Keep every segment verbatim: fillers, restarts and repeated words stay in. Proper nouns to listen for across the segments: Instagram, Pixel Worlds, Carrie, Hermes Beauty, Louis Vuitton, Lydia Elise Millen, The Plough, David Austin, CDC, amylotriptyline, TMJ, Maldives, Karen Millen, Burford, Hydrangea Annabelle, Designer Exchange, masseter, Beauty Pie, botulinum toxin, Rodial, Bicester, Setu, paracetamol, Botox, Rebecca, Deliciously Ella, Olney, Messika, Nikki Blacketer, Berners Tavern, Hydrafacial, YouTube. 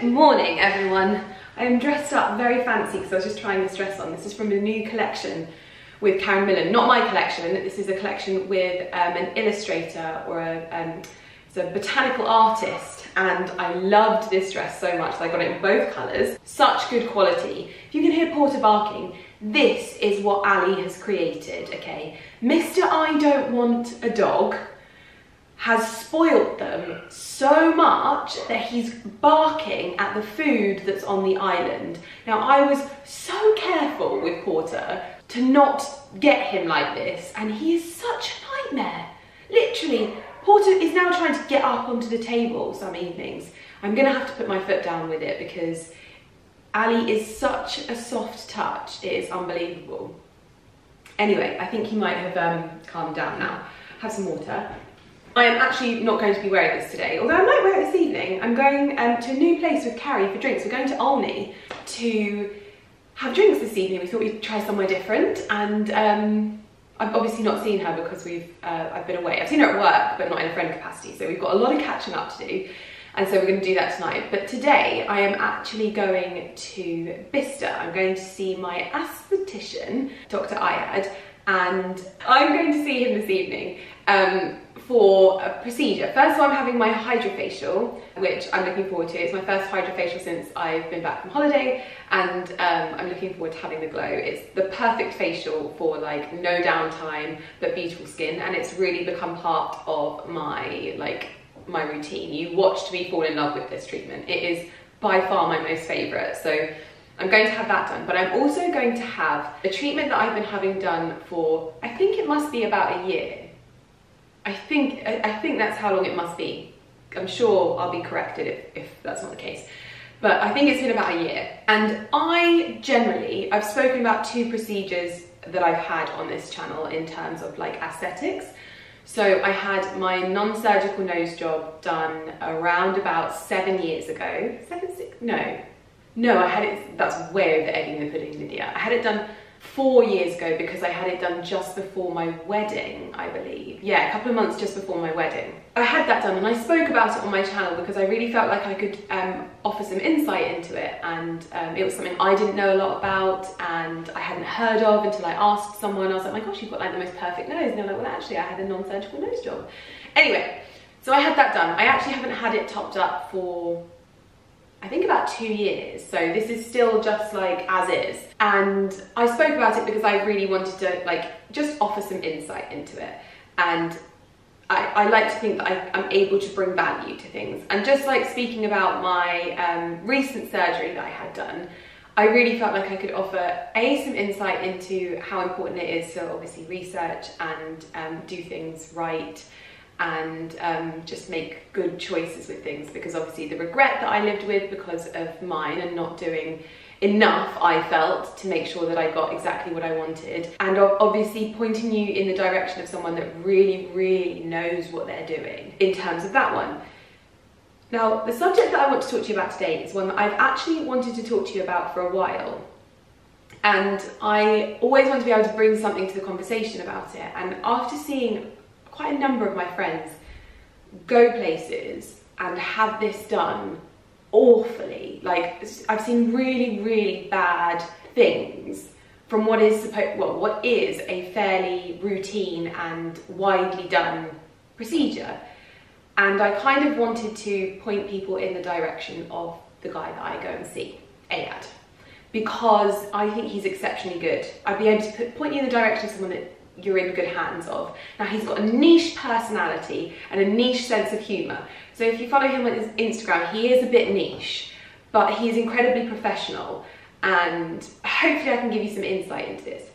Good morning, everyone. I am dressed up very fancy because I was just trying this dress on. This is from a new collection with Karen Millen, not my collection. This is a collection with um, an illustrator or a, um, it's a botanical artist, and I loved this dress so much that I got it in both colours. Such good quality. If you can hear Porter barking, this is what Ali has created, okay? Mister I Don't Want a Dog has spoilt them so much that he's barking at the food that's on the island. Now, I was so careful with Porter to not get him like this, and he is such a nightmare. Literally, Porter is now trying to get up onto the table some evenings. I'm gonna have to put my foot down with it because Ali is such a soft touch, it is unbelievable. Anyway, I think he might have um, calmed down now. Have some water. I am actually not going to be wearing this today, although I might wear it this evening. I'm going um, to a new place with Carrie for drinks. We're going to Olney to have drinks this evening. We thought we'd try somewhere different, and um, I've obviously not seen her because we've uh, I've been away. I've seen her at work, but not in a friend capacity, so we've got a lot of catching up to do, and so we're going to do that tonight. But today I am actually going to Bicester. I'm going to see my aesthetician, Doctor Ayad, and I'm going to see him this evening um, for a procedure. First of all, I'm having my Hydrafacial, which I'm looking forward to. It's my first Hydrafacial since I've been back from holiday, and um, I'm looking forward to having the glow. It's the perfect facial for like no downtime, but beautiful skin, and it's really become part of my like my routine. You watched me fall in love with this treatment. It is by far my most favourite, so I'm going to have that done, but I'm also going to have a treatment that I've been having done for, I think it must be about a year. I think I think that's how long it must be. I'm sure I'll be corrected if, if that's not the case. But I think it's been about a year. And I generally, I've spoken about two procedures that I've had on this channel in terms of like aesthetics. So I had my non-surgical nose job done around about seven years ago. Seven, six, no. No, I had it, that's way over egging the pudding, Lydia. I had it done four years ago because I had it done just before my wedding, I believe. Yeah, a couple of months just before my wedding. I had that done, and I spoke about it on my channel because I really felt like I could um, offer some insight into it, and um, it was something I didn't know a lot about and I hadn't heard of until I asked someone. I was like, my gosh, you've got like the most perfect nose, and they're like, well actually I had a non-surgical nose job. Anyway, so I had that done. I actually haven't had it topped up for I think about two years, so this is still just like as is. And I spoke about it because I really wanted to like just offer some insight into it, and I, I like to think that I, I'm able to bring value to things. And just like speaking about my um, recent surgery that I had done, I really felt like I could offer A, some insight into how important it is to obviously research and um, do things right, and um, just make good choices with things, because obviously the regret that I lived with because of mine and not doing enough, I felt, to make sure that I got exactly what I wanted. And obviously pointing you in the direction of someone that really, really knows what they're doing in terms of that one. Now, the subject that I want to talk to you about today is one that I've actually wanted to talk to you about for a while. And I always want to be able to bring something to the conversation about it. And after seeing quite a number of my friends go places and have this done awfully, like I've seen really, really bad things from what is supposed, well, what is a fairly routine and widely done procedure. And I kind of wanted to point people in the direction of the guy that I go and see, Ayad, because I think he's exceptionally good. I'd be able to put, point you in the direction of someone that you're in good hands of. Now, he's got a niche personality and a niche sense of humour. So if you follow him on his Instagram, he is a bit niche, but he's incredibly professional, and hopefully I can give you some insight into this.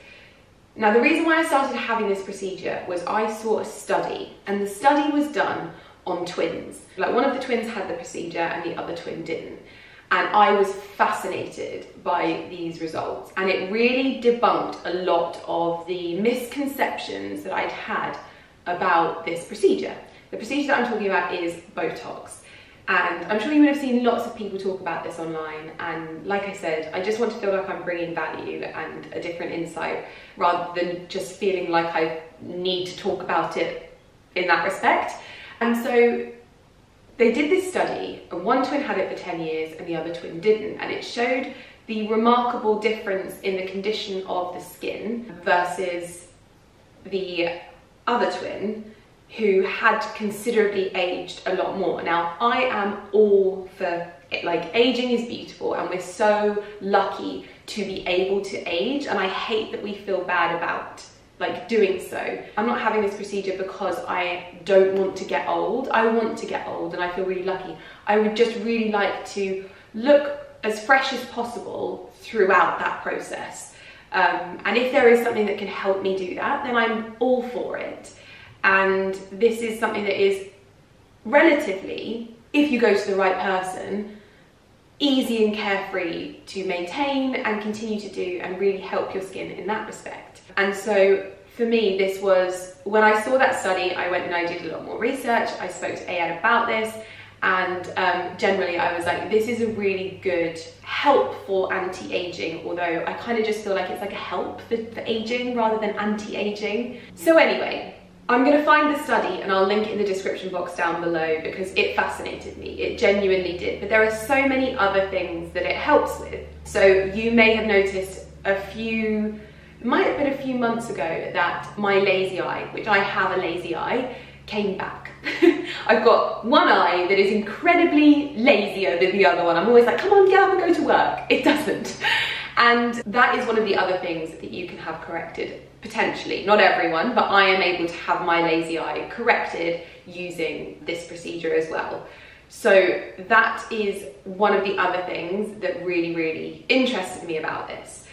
Now, the reason why I started having this procedure was I saw a study, and the study was done on twins. Like, one of the twins had the procedure and the other twin didn't. And I was fascinated by these results, and it really debunked a lot of the misconceptions that I'd had about this procedure. The procedure that I'm talking about is Botox, and I'm sure you would have seen lots of people talk about this online, and like I said, I just want to feel like I'm bringing value and a different insight rather than just feeling like I need to talk about it in that respect. And so They did this study and one twin had it for ten years and the other twin didn't, and it showed the remarkable difference in the condition of the skin versus the other twin who had considerably aged a lot more. Now, I am all for it, like, aging is beautiful and we're so lucky to be able to age, and I hate that we feel bad about like doing so. I'm not having this procedure because I don't want to get old. I want to get old and I feel really lucky. I would just really like to look as fresh as possible throughout that process. Um, and if there is something that can help me do that, then I'm all for it. And this is something that is relatively, if you go to the right person, easy and carefree to maintain and continue to do and really help your skin in that respect. And so for me, this was, when I saw that study, I went and I did a lot more research. I spoke to Ayad about this. And um, generally I was like, this is a really good help for anti-aging, although I kind of just feel like it's like a help for, for aging rather than anti-aging. So anyway, I'm gonna find the study and I'll link it in the description box down below because it fascinated me, it genuinely did. But there are so many other things that it helps with. So you may have noticed a few, it might have been a few months ago, that my lazy eye, which I have a lazy eye, came back. I've got one eye that is incredibly lazier than the other one. I'm always like, come on, get up and go to work. It doesn't. And that is one of the other things that you can have corrected, potentially. Not everyone, but I am able to have my lazy eye corrected using this procedure as well. So that is one of the other things that really, really interested me about this.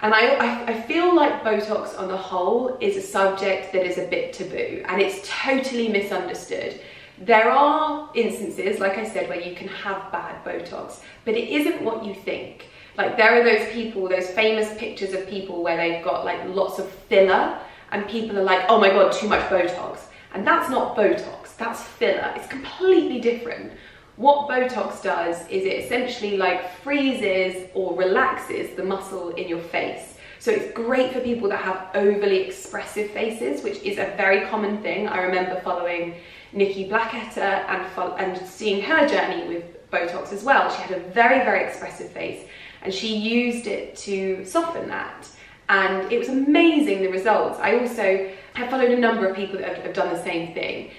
And I, I, I feel like Botox on the whole is a subject that is a bit taboo and it's totally misunderstood. There are instances, like I said, where you can have bad Botox, but it isn't what you think. Like, there are those people, those famous pictures of people where they've got like lots of filler and people are like, oh my God, too much Botox. And that's not Botox, that's filler. It's completely different. What Botox does is it essentially like freezes or relaxes the muscle in your face. So it's great for people that have overly expressive faces, which is a very common thing. I remember following Nikki Blacketer and, and seeing her journey with Botox as well. She had a very, very expressive face and she used it to soften that. And it was amazing, the results. I also have followed a number of people that have, have done the same thing.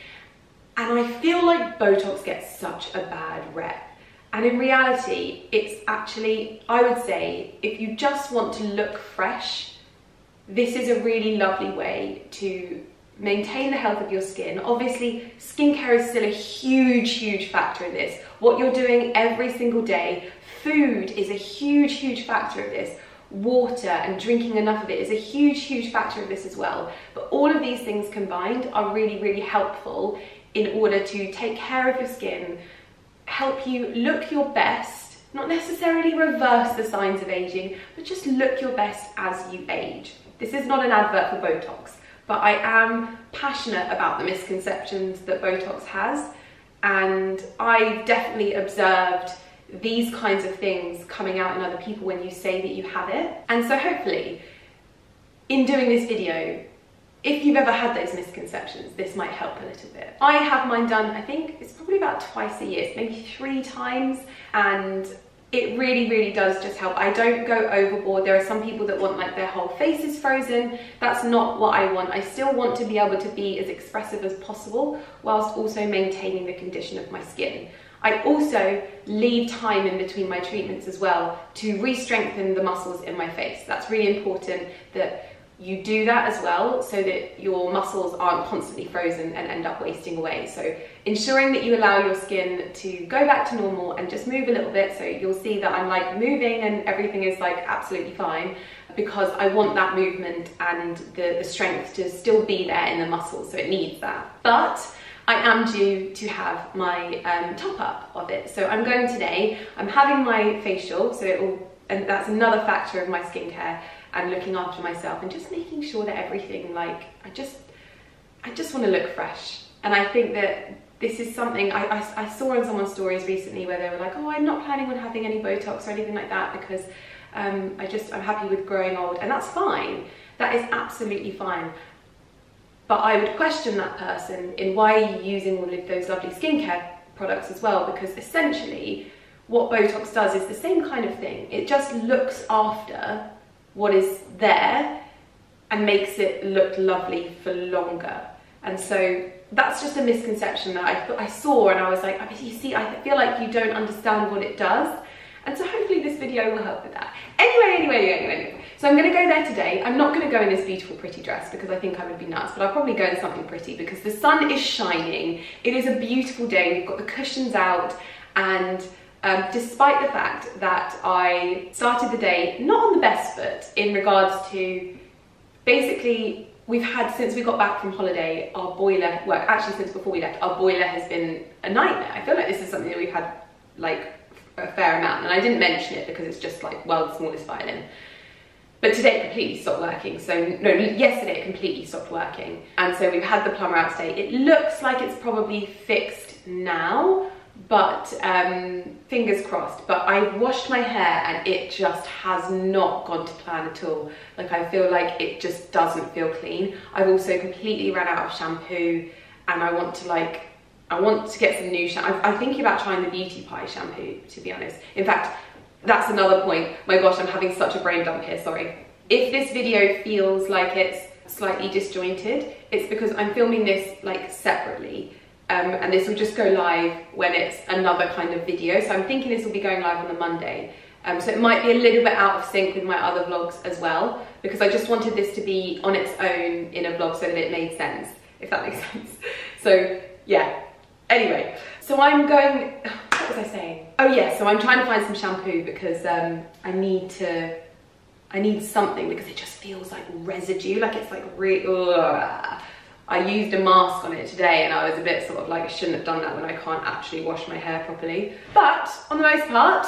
And I feel like Botox gets such a bad rep. And in reality, it's actually, I would say, if you just want to look fresh, this is a really lovely way to maintain the health of your skin. Obviously, skincare is still a huge, huge factor in this. What you're doing every single day, food is a huge, huge factor of this. Water and drinking enough of it is a huge, huge factor of this as well. But all of these things combined are really, really helpful in order to take care of your skin, help you look your best, not necessarily reverse the signs of aging, but just look your best as you age. This is not an advert for Botox, but I am passionate about the misconceptions that Botox has, and I've definitely observed these kinds of things coming out in other people when you say that you have it. And so hopefully, in doing this video, if you've ever had those misconceptions, this might help a little bit. I have mine done, I think it's probably about twice a year, maybe three times, and it really, really does just help. I don't go overboard. There are some people that want like their whole faces frozen. That's not what I want. I still want to be able to be as expressive as possible whilst also maintaining the condition of my skin. I also leave time in between my treatments as well to re-strengthen the muscles in my face. That's really important that you do that as well, so that your muscles aren't constantly frozen and end up wasting away. So ensuring that you allow your skin to go back to normal and just move a little bit, so you'll see that I'm like moving and everything is like absolutely fine, because I want that movement and the, the strength to still be there in the muscles, so it needs that. But I am due to have my um, top up of it. So I'm going today, I'm having my facial, so it will, and that's another factor of my skincare and looking after myself and just making sure that everything, like, I just I just want to look fresh. And I think that this is something I, I, I saw in someone's stories recently where they were like, oh, I'm not planning on having any Botox or anything like that because um, I just, I'm happy with growing old. And that's fine, that is absolutely fine. But I would question that person in why are you using all of those lovely skincare products as well, because essentially what Botox does is the same kind of thing. It just looks after what is there and makes it look lovely for longer. And so that's just a misconception that I, th I saw, and I was like, you see, I feel like you don't understand what it does. And so hopefully this video will help with that. Anyway, anyway, anyway, anyway. So I'm gonna go there today. I'm not gonna go in this beautiful, pretty dress because I think I would be nuts, but I'll probably go in something pretty because the sun is shining. It is a beautiful day. We've got the cushions out, and um, despite the fact that I started the day not on the best foot in regards to, basically, we've had, since we got back from holiday, our boiler, well, actually since before we left, our boiler has been a nightmare. I feel like this is something that we've had, like, a fair amount, and I didn't mention it because it's just like world's smallest violin. But today it completely stopped working, so no, yesterday it completely stopped working. And so we've had the plumber out today. It looks like it's probably fixed now, but um, fingers crossed. But I washed my hair and it just has not gone to plan at all. Like, I feel like it just doesn't feel clean. I've also completely run out of shampoo, and I want to like, I want to get some new shampoo. I'm thinking about trying the Beauty Pie shampoo, to be honest. In fact, that's another point. My gosh, I'm having such a brain dump here, sorry. If this video feels like it's slightly disjointed, it's because I'm filming this like separately. Um, and this will just go live when it's another kind of video. So I'm thinking this will be going live on the Monday. Um, so it might be a little bit out of sync with my other vlogs as well, because I just wanted this to be on its own in a vlog so that it made sense, if that makes sense. So yeah. Anyway, so I'm going, what was I saying? Oh yeah, so I'm trying to find some shampoo because um, I need to, I need something because it just feels like residue, like it's like real. I used a mask on it today and I was a bit sort of like, I shouldn't have done that when I can't actually wash my hair properly. But on the most part,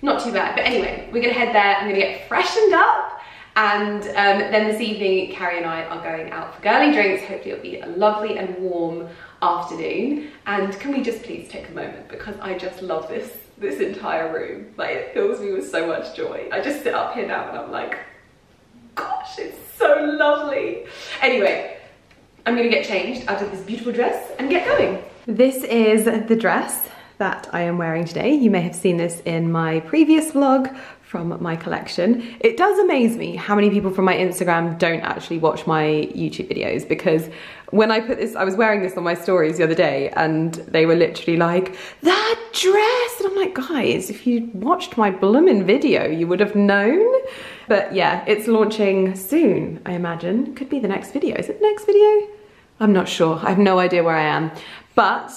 not too bad. But anyway, we're gonna head there, I'm gonna get freshened up. And um, then this evening, Carrie and I are going out for girly drinks. Hopefully it'll be a lovely and warm afternoon. And can we just please take a moment, because I just love this, this entire room. Like, it fills me with so much joy. I just sit up here now and I'm like, gosh, it's so lovely. Anyway, I'm gonna get changed out of this beautiful dress and get going. This is the dress that I am wearing today. You may have seen this in my previous vlog from my collection. It does amaze me how many people from my Instagram don't actually watch my YouTube videos, because when I put this, I was wearing this on my stories the other day and they were literally like, that dress! And I'm like, guys, if you watched my bloomin' video, you would have known. But yeah, it's launching soon, I imagine. Could be the next video. Is it the next video? I'm not sure. I have no idea where I am. But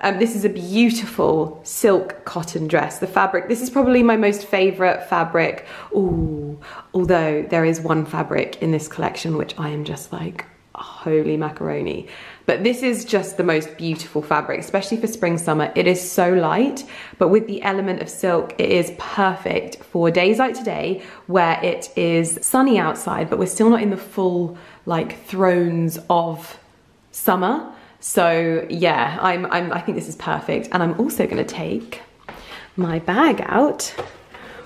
Um, this is a beautiful silk cotton dress. The fabric, this is probably my most favourite fabric. Ooh, although there is one fabric in this collection which I am just like, holy macaroni. But this is just the most beautiful fabric, especially for spring summer. It is so light, but with the element of silk, it is perfect for days like today where it is sunny outside, but we're still not in the full like thrones of summer. So yeah, I'm, I'm, I think this is perfect. And I'm also gonna take my bag out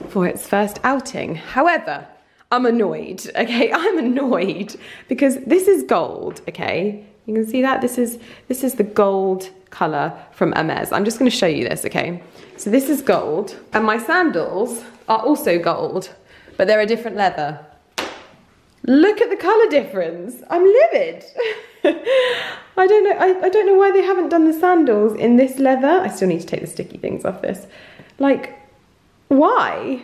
for its first outing. However, I'm annoyed, okay? I'm annoyed because this is gold, okay? You can see that, this is, this is the gold color from Hermes. I'm just gonna show you this, okay? So this is gold, and my sandals are also gold, but they're a different leather. Look at the color difference, I'm livid. I don't know, I, I don't know why they haven't done the sandals in this leather. I still need to take the sticky things off this. Like, why?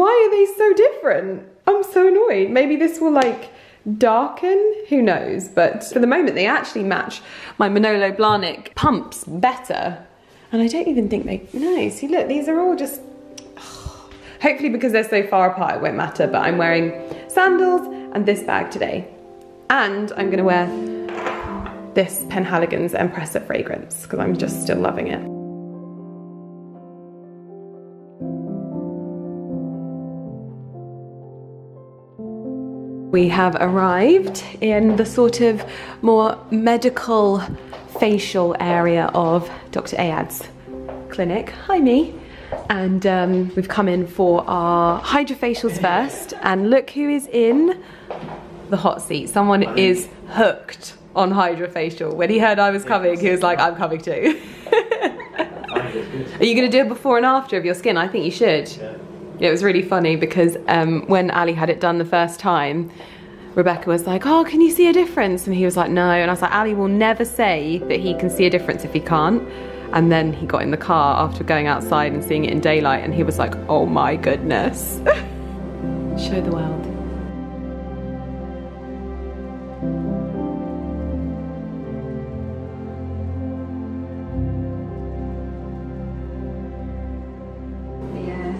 Why are they so different? I'm so annoyed. Maybe this will like darken, who knows? But for the moment they actually match my Manolo Blahnik pumps better. And I don't even think they, no, see look, these are all just, oh. Hopefully because they're so far apart it won't matter, but I'm wearing sandals and this bag today. And I'm gonna wear this Penhaligon's Impressor fragrance because I'm just still loving it. We have arrived in the sort of more medical facial area of Doctor Ayad's clinic. Hi me. And um, we've come in for our Hydrafacials first, and look who is in the hot seat. Someone Hi. Is hooked on Hydrafacial. When he heard I was coming, he was like, I'm coming too. Are you going to do a before and after of your skin? I think you should. Yeah. It was really funny because um, when Ali had it done the first time, Rebecca was like, oh, can you see a difference? And he was like, no. And I was like, Ali will never say that he can see a difference if he can't. And then he got in the car after going outside and seeing it in daylight, and he was like, oh my goodness. Show the world.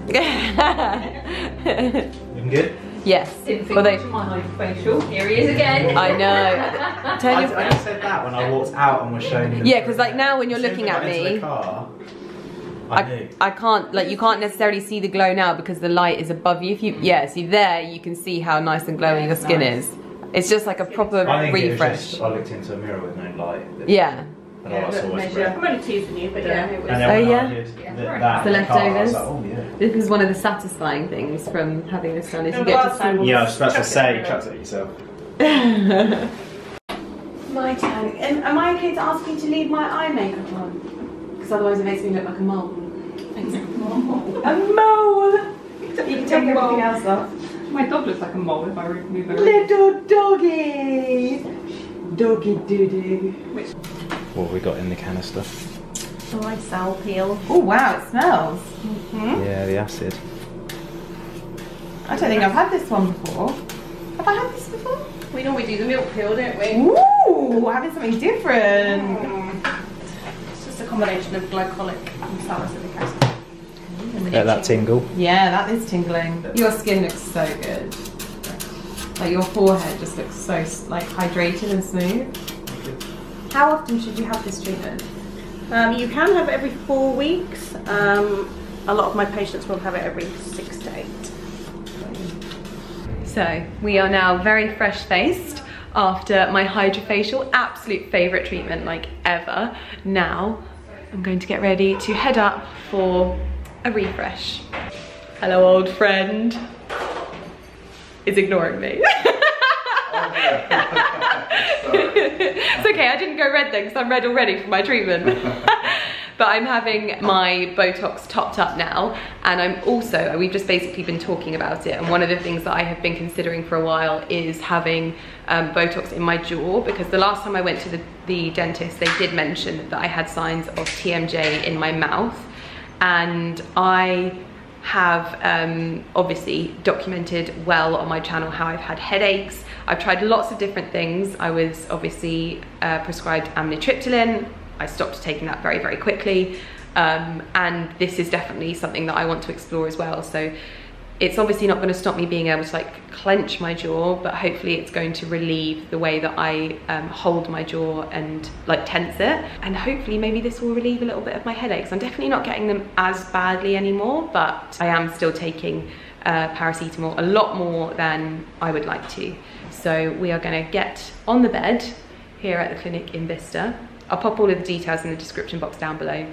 Yeah. Looking good? Yes. Didn't think well, they... much of my Hydrafacial. Here he is again. I know. Turn your... I, I said that when I walked out and was showing you. Yeah, because like now when you're looking at me, the car, I, I, I can't like you can't necessarily see the glow now because the light is above you. If you yeah, see there you can see how nice and glowing yeah, your skin nice. is. It's just like a proper I think refresh. It was just, I looked into a mirror with no light. Yeah. And yeah, all I saw was red. I'm only teasing you, but yeah. yeah. And oh yeah. Did, yeah. The, that, the leftovers. Car, like, oh, yeah. This is one of the satisfying things from having this done. Is no, you get to time yeah, I was about to say, you chucked it yourself. My turn. Am, am I okay to ask you to leave my eye makeup on? Because otherwise it makes me look like a mole. Thanks. A mole. A mole. You can take everything mole. else off. My dog looks like a mole if I remove it. Little doggy. Doggy doo doo. Which what have we got in the canister? Oh, I sal peel. Oh wow, it smells. Mm-hmm. Yeah, the acid. I don't think I've had this one before. Have I had this before? We normally do the milk peel, don't we? Ooh, we're having something different. Mm. It's just a combination of glycolic and salicylic acid. Mm. Let that tingle. Yeah, that is tingling. Your skin looks so good. Like your forehead just looks so like hydrated and smooth. How often should you have this treatment? Um, you can have it every four weeks. Um, a lot of my patients will have it every six to eight. So we are now very fresh faced after my Hydrafacial, absolute favourite treatment like ever. Now I'm going to get ready to head up for a refresh. Hello old friend. It's ignoring me. It's okay, I didn't go red then because I'm red already for my treatment. But I'm having my Botox topped up now, and I'm also, we've just basically been talking about it, and one of the things that I have been considering for a while is having um, Botox in my jaw, because the last time I went to the, the dentist they did mention that I had signs of T M J in my mouth, and I have um, obviously documented well on my channel how I've had headaches. I've tried lots of different things. I was obviously uh, prescribed amylotriptyline. I stopped taking that very, very quickly. Um, and this is definitely something that I want to explore as well. So it's obviously not going to stop me being able to like clench my jaw, but hopefully it's going to relieve the way that I um, hold my jaw and like tense it. And hopefully maybe this will relieve a little bit of my headaches. I'm definitely not getting them as badly anymore, but I am still taking uh, paracetamol a lot more than I would like to. So we are gonna get on the bed here at the clinic in Bicester. I'll pop all of the details in the description box down below.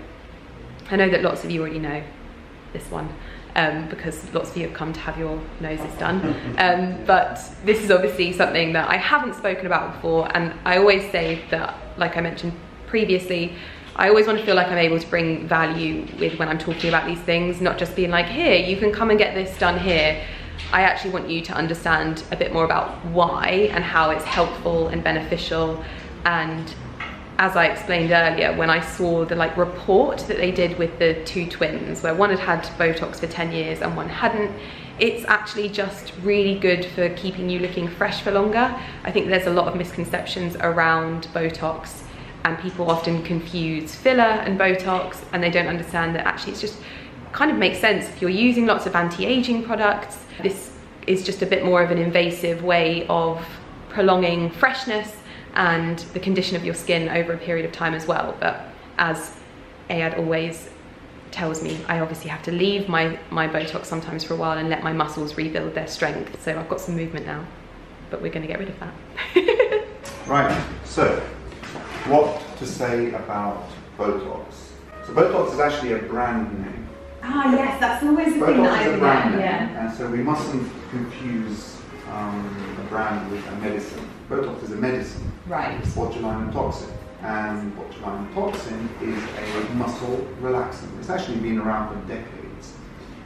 I know that lots of you already know this one. Um, because lots of you have come to have your noses done. Um, but this is obviously something that I haven't spoken about before, and I always say that, like I mentioned previously, I always want to feel like I'm able to bring value with when I'm talking about these things, not just being like, here, you can come and get this done here. I actually want you to understand a bit more about why and how it's helpful and beneficial. And as I explained earlier, when I saw the like report that they did with the two twins, where one had had Botox for ten years and one hadn't, it's actually just really good for keeping you looking fresh for longer. I think there's a lot of misconceptions around Botox, and people often confuse filler and Botox, and they don't understand that actually it's just kind of makes sense. If you're using lots of anti-aging products, this is just a bit more of an invasive way of prolonging freshness and the condition of your skin over a period of time as well. But as Ayad always tells me, I obviously have to leave my, my Botox sometimes for a while and let my muscles rebuild their strength. So I've got some movement now, but we're gonna get rid of that. Right, so what to say about Botox? So Botox is actually a brand name. Ah yes, that's always the thing that I brand, yeah. And so we mustn't confuse um, a brand with a medicine. Botox is a medicine. Right. It's botulinum toxin. and botulinum toxin is a muscle relaxant. It's actually been around for decades.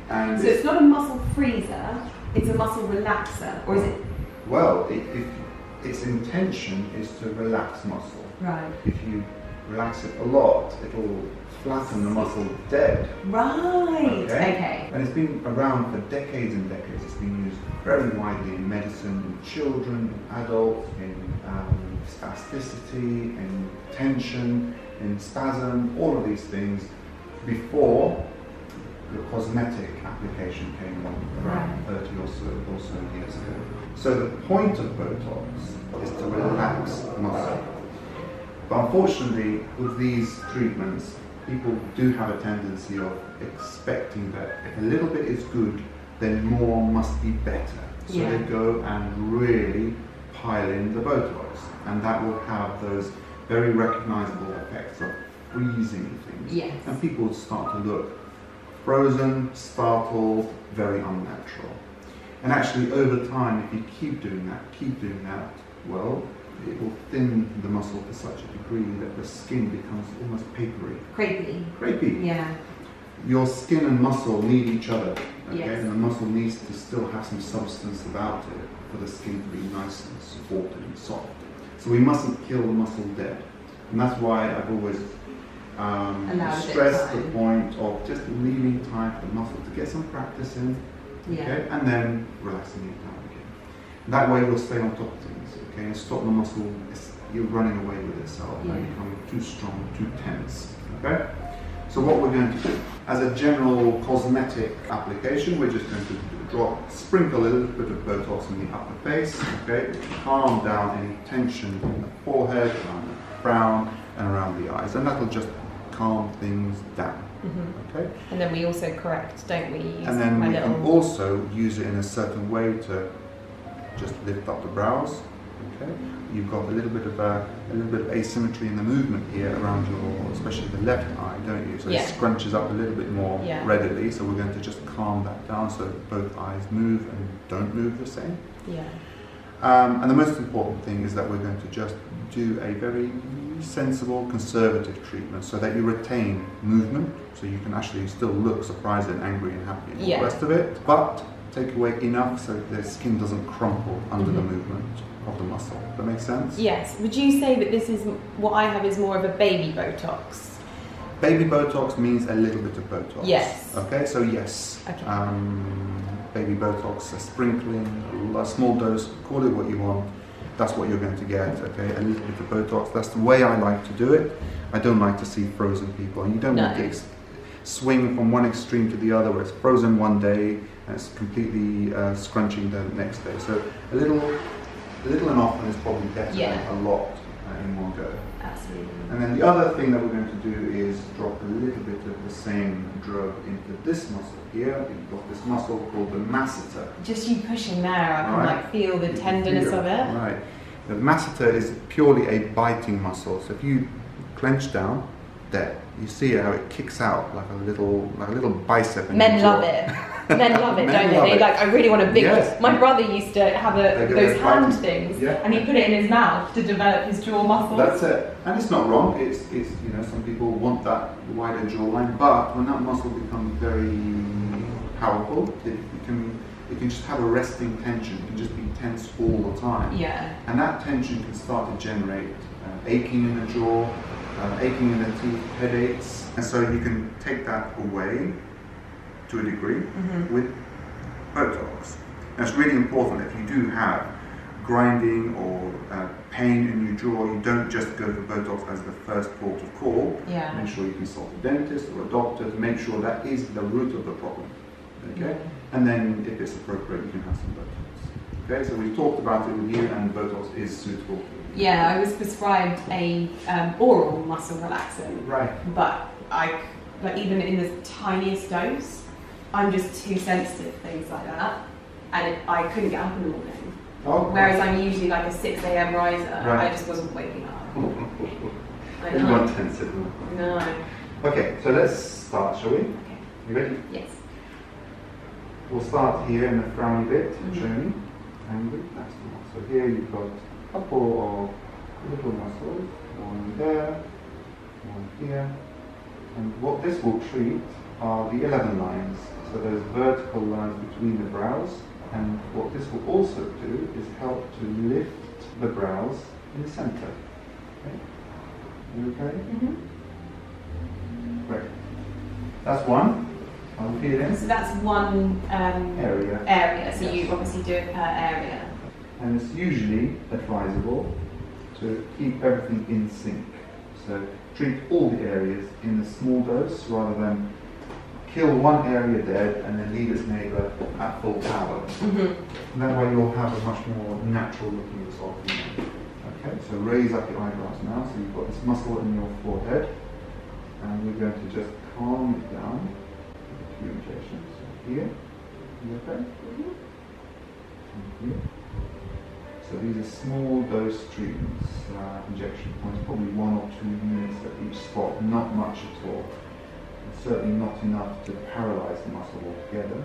And so it's, it's not a muscle freezer, it's a muscle relaxer, or is it? Well, it, it, its intention is to relax muscle. Right. If you relax it a lot, it will flatten the muscle dead. Right, okay? okay. And it's been around for decades and decades. It's been used very widely in medicine, in children, in adults, in um, spasticity, in tension, in spasm, all of these things before the cosmetic application came on around right. thirty or so, or so years ago. So the point of Botox is to relax muscle. But unfortunately, with these treatments, people do have a tendency of expecting that if a little bit is good, then more must be better. So yeah. they go and really pile in the Botox, and that will have those very recognizable effects of freezing things. Yes. And people start to look frozen, startled, very unnatural. And actually, over time, if you keep doing that, keep doing that, well, it will thin the muscle to such a degree that the skin becomes almost papery. Crepey. Crepey. Yeah. Your skin and muscle need each other, okay? Yes. And the muscle needs to still have some substance about it for the skin to be nice and supported and soft. So we mustn't kill the muscle dead. And that's why I've always um, stressed the point of just leaving time for the muscle to get some practice in, okay? Yeah. And then relaxing it down again. That way we'll stay on top of things. And stop the muscle, you're running away with itself yeah. and becoming too strong, too tense, okay? So what we're going to do, as a general cosmetic application, we're just going to drop, sprinkle a little bit of Botox on the upper face, okay? Calm down any tension in the forehead, around the brow and around the eyes, and that'll just calm things down, mm-hmm. okay? And then we also correct, don't we? And then we little... can also use it in a certain way to just lift up the brows. Okay. You've got a little bit of a, a little bit of asymmetry in the movement here around your, especially the left eye, don't you? So yeah. it scrunches up a little bit more yeah. readily. So we're going to just calm that down so both eyes move and don't move the same. Yeah. Um, and the most important thing is that we're going to just do a very sensible, conservative treatment so that you retain movement, so you can actually still look surprised and angry and happy and yeah. all the rest of it, but take away enough so the skin doesn't crumple under mm-hmm. the movement of the muscle. That makes sense? Yes. Would you say that this is, what I have is more of a baby Botox? Baby Botox means a little bit of Botox. Yes. Okay, so yes. Okay. Um, baby Botox, a sprinkling, a small dose, call it what you want. That's what you're going to get, okay? A little bit of Botox. That's the way I like to do it. I don't like to see frozen people. And you don't no. want to swing from one extreme to the other where it's frozen one day and it's completely uh, scrunching the next day. So a little A little and often is probably better yeah. than a lot in one go. Absolutely. And then the other thing that we're going to do is drop a little bit of the same drug into this muscle here. You've got this muscle called the masseter. Just you pushing there, I can right. like feel the you tenderness feel, of it. Right. The masseter is purely a biting muscle. So if you clench down, there, you see how it kicks out like a little, like a little bicep. Men love it. Men love it, Men don't love they? It. Like, I really want a big. Yes. My brother used to have a, those hand things, yeah. and he put it in his mouth to develop his jaw muscles. That's it, and it's not wrong. It's, it's you know, some people want that wider jawline, but when that muscle becomes very powerful, it, it can it can just have a resting tension. It can just be tense all the time. Yeah. And that tension can start to generate uh, aching in the jaw, uh, aching in the teeth, headaches, and so you can take that away. To a degree, mm-hmm. with Botox. Now it's really important if you do have grinding or uh, pain in your jaw, you don't just go for Botox as the first port of call. Yeah. Make sure you consult a dentist or a doctor to make sure that is the root of the problem. Okay? Mm-hmm. And then if it's appropriate, you can have some Botox. Okay, so we talked about it with you and Botox is suitable for you. Yeah, I was prescribed a um, oral muscle relaxant. Right. But I, but even in the tiniest dose, I'm just too sensitive to things like that, and it, I couldn't get up in the morning. Oh, whereas I'm usually like a six A M riser, right. I just wasn't waking up. Everyone tends to. No. Okay, so let's start, shall we? Okay. You ready? Yes. We'll start here in the frowny bit, mm-hmm. journey, and that's the one. So here you've got a couple of little muscles. one there, one here. And what this will treat are the eleven lines. So there's vertical lines between the brows. And what this will also do is help to lift the brows in the center. Okay? You okay? Mm-hmm. Great. That's one. I'll repeat it. So that's one um, area. Area. So yes. You obviously do it per area. And it's usually advisable to keep everything in sync. So treat all the areas in a small dose rather than kill one area dead and then leave its neighbour at full power. Mm-hmm. That way you'll have a much more natural looking result. Okay, so raise up your eyebrows now. So you've got this muscle in your forehead, and we're going to just calm it down with a few injections. So here, you okay? Mm-hmm. And here. So these are small dose treatments, uh, injection points, probably one or two minutes at each spot, not much at all. And certainly not enough to paralyze the muscle altogether,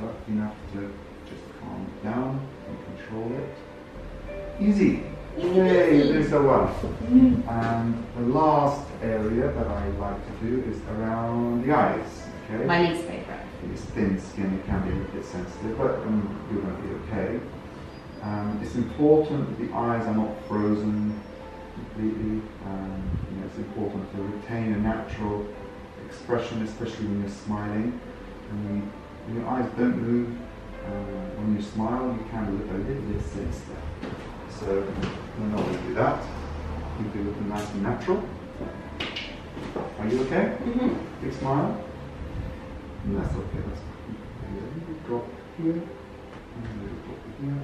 but enough to just calm it down and control it. Easy! Yay, you're doing so well. And the last area that I like to do is around the eyes. Okay? My least favorite. It's thin skin, it can be a bit sensitive, but um, you're going to be okay. Um, it's important that the eyes are not frozen completely. Um, you know, it's important to retain a natural expression, especially when you're smiling. And when, when your eyes don't move, uh, when you smile, you can look a little bit sinister. So we're not going to do that. You can look nice and natural. Are you okay? Mm-hmm. Big smile. And that's okay. That's a little drop here, and a little drop here.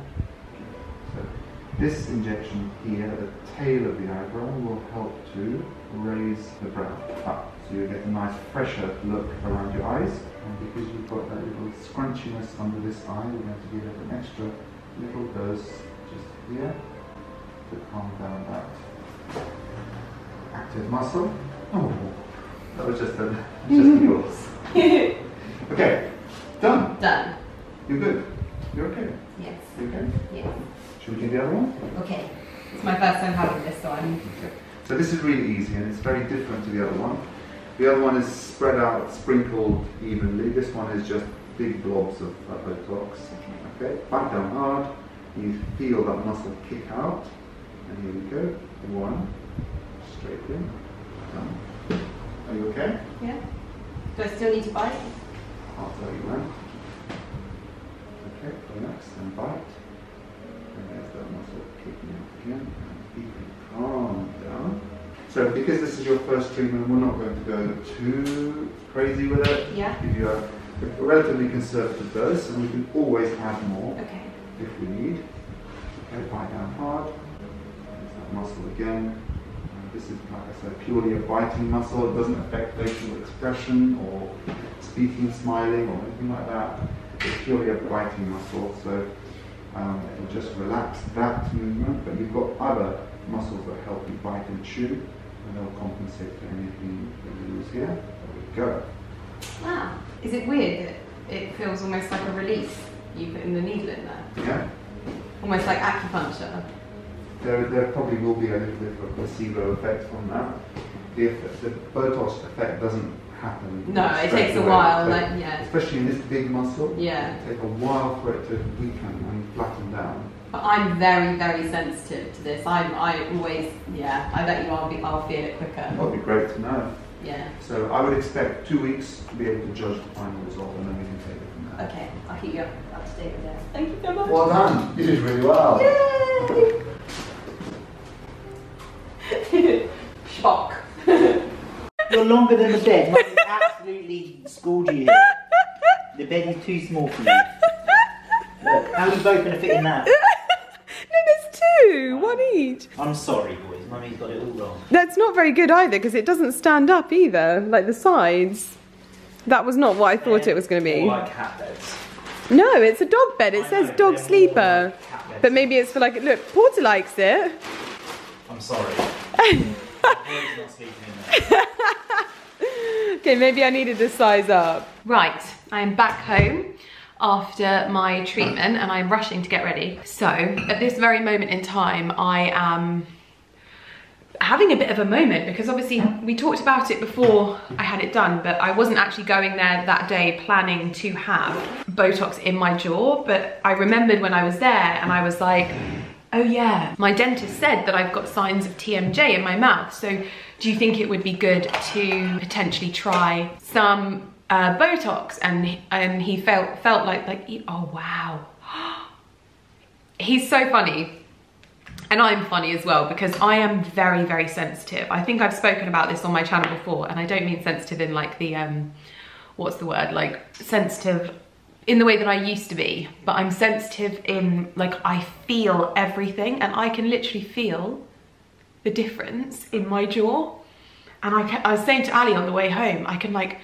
This injection here at the tail of the eyebrow will help to raise the brow up. So you'll get a nice fresher look around your eyes. And because you've got that little scrunchiness under this eye, we're going to give it an extra little dose just here to calm down that active muscle. Oh, that was just a just yours. Okay, done. Done. You're good. You're okay. Yes. You okay? Yes. Should we do the other one? Okay. It's my first time having this one. Okay. So this is really easy and it's very different to the other one. The other one is spread out, sprinkled evenly. This one is just big blobs of uh, Botox. Okay. Back down hard. You feel that muscle kick out. And here we go. One. Straight in. Done. Are you okay? Yeah. Do I still need to bite? I'll tell you when. Okay. Relax and bite. And there's that muscle kicking out again, and you can calm down. So because this is your first treatment, we're not going to go too crazy with it. Yeah. Give you a relatively conservative dose, and we can always add more okay. if we need. Okay, bite down hard. There's that muscle again. And this is, like I said, purely a biting muscle. It doesn't affect facial expression or speaking, smiling, or anything like that. It's purely a biting muscle. So. Um, it'll just relax that movement, but you've got other muscles that help you bite and chew, and they'll compensate for anything that you lose here. There we go. Wow. Is it weird that it feels almost like a release? You put in the needle in there. Yeah. Almost like acupuncture. There, there probably will be a little bit of a placebo effect from that. If the Botox effect doesn't happen. No, it takes away. a while, like, yeah. Especially in this big muscle. Yeah. It takes a while for it to weaken and flatten down. But I'm very, very sensitive to this. I'm, I always, yeah, I bet you I'll, be, I'll feel it quicker. That would be great to know. Yeah. So I would expect two weeks to be able to judge the final result, and then we can take it from there. Okay, I'll keep you up, up to date with this. Thank you so much. Well done. You did really well. Yay! Shock. You're longer than the bed. Mum absolutely schooled you here. The bed is too small for you. Look, how are you both going to fit in that? No, there's two. One each. I'm sorry, boys. Mummy's got it all wrong. That's not very good either, because it doesn't stand up either. Like the sides. That was not what I thought it was going to be. Or like cat beds. No, it's a dog bed. It I says know, dog sleeper. Like but maybe it's for like, look, Porter likes it. I'm sorry. Not sleeping in there. Okay, maybe I needed to size up. Right, I am back home after my treatment and I'm rushing to get ready. So at this very moment in time, I am having a bit of a moment, because obviously we talked about it before I had it done, but I wasn't actually going there that day planning to have Botox in my jaw. But I remembered when I was there and I was like, oh yeah, my dentist said that I've got signs of T M J in my mouth. So do you think it would be good to potentially try some uh, Botox? And, and he felt, felt like, like, oh wow. He's so funny. And I'm funny as well, because I am very, very sensitive. I think I've spoken about this on my channel before, and I don't mean sensitive in like the, um, what's the word? Like sensitive in the way that I used to be, but I'm sensitive in like, I feel everything, and I can literally feel the difference in my jaw. And I, can, I was saying to Ali on the way home, I can like,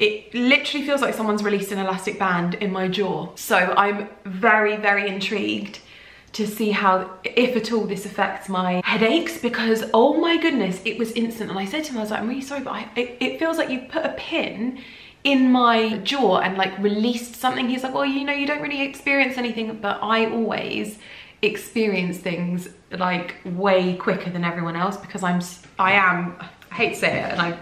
it literally feels like someone's released an elastic band in my jaw. So I'm very, very intrigued to see how, if at all, this affects my headaches, because oh my goodness, it was instant. And I said to him, I was like, I'm really sorry, but I, it, it feels like you put a pin in my jaw and like released something. He's like, well, you know, you don't really experience anything, but I always experience things like way quicker than everyone else, because I'm, I am, I hate to say it, and I,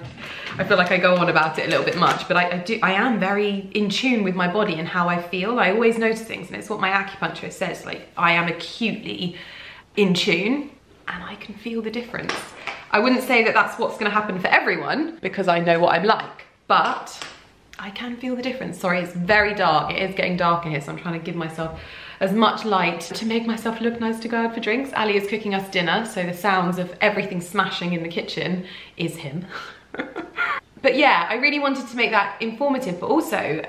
I feel like I go on about it a little bit much, but I, I do, I am very in tune with my body and how I feel. I always notice things, and it's what my acupuncturist says, like I am acutely in tune and I can feel the difference. I wouldn't say that that's what's gonna happen for everyone, because I know what I'm like, but I can feel the difference. Sorry, it's very dark. It is getting dark in here, so I'm trying to give myself as much light to make myself look nice to go out for drinks. Ali is cooking us dinner, so the sounds of everything smashing in the kitchen is him. But yeah, I really wanted to make that informative, but also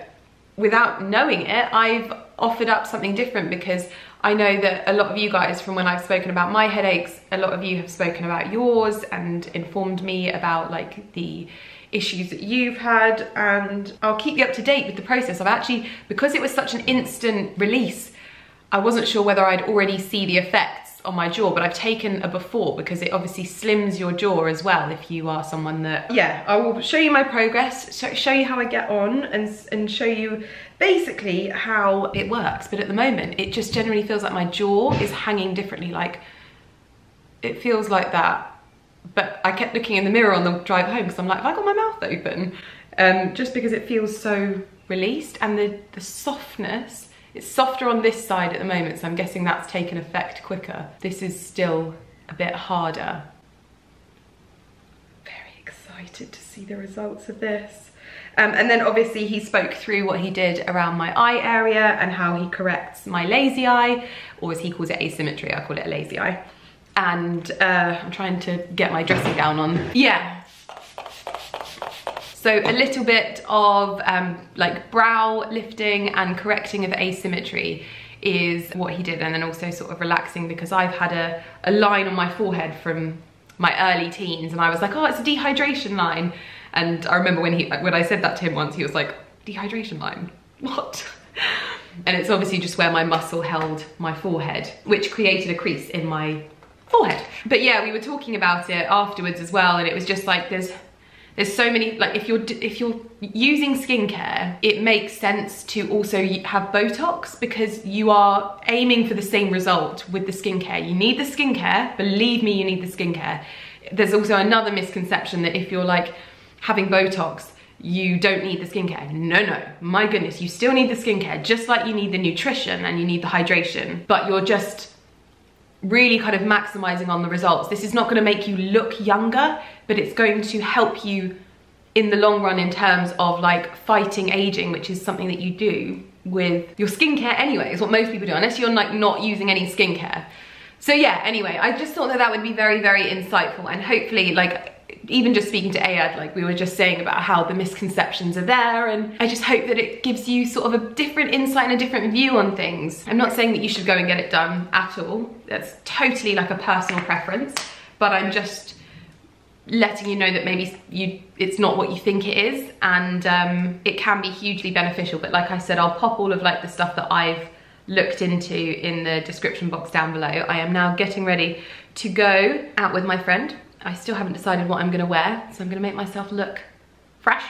without knowing it, I've offered up something different, because I know that a lot of you guys, from when I've spoken about my headaches, a lot of you have spoken about yours and informed me about like the issues that you've had, and I'll keep you up to date with the process. I've actually, because it was such an instant release, I wasn't sure whether I'd already see the effects on my jaw, but I've taken a before, because it obviously slims your jaw as well if you are someone that... Yeah, I will show you my progress, show you how I get on, and, and show you basically how it works. But at the moment, it just generally feels like my jaw is hanging differently. Like, it feels like that. But I kept looking in the mirror on the drive home, because I'm like, have I got my mouth open? Um, just because it feels so released, and the, the softness... It's softer on this side at the moment, so I'm guessing that's taken effect quicker. This is still a bit harder. Very excited to see the results of this. Um, and then obviously he spoke through what he did around my eye area and how he corrects my lazy eye, or as he calls it, asymmetry. I call it a lazy eye. And uh, I'm trying to get my dressing gown on. Yeah. So a little bit of um, like brow lifting and correcting of asymmetry is what he did. And then also sort of relaxing, because I've had a, a line on my forehead from my early teens, and I was like, oh, it's a dehydration line. And I remember when he, when I said that to him once, he was like, dehydration line, what? And it's obviously just where my muscle held my forehead, which created a crease in my forehead. But yeah, we were talking about it afterwards as well. And it was just like, there's, There's so many, like if you're if you're using skincare, it makes sense to also have Botox, because you are aiming for the same result with the skincare. You need the skincare, believe me, you need the skincare. There's also another misconception that if you're like having Botox, you don't need the skincare. No, no, my goodness, you still need the skincare, just like you need the nutrition and you need the hydration, but you're just really kind of maximizing on the results. This is not going to make you look younger, but it's going to help you in the long run in terms of like fighting aging, which is something that you do with your skincare anyway. It's what most people do, unless you're like not using any skincare. So yeah, anyway, I just thought that that would be very, very insightful, and hopefully, like, even just speaking to Ayad, like we were just saying about how the misconceptions are there, and I just hope that it gives you sort of a different insight and a different view on things. I'm not saying that you should go and get it done at all. That's totally like a personal preference, but I'm just letting you know that maybe you it's not what you think it is, and um, it can be hugely beneficial. But like I said, I'll pop all of like the stuff that I've looked into in the description box down below. I am now getting ready to go out with my friend. I still haven't decided what I'm gonna wear, so I'm gonna make myself look fresh,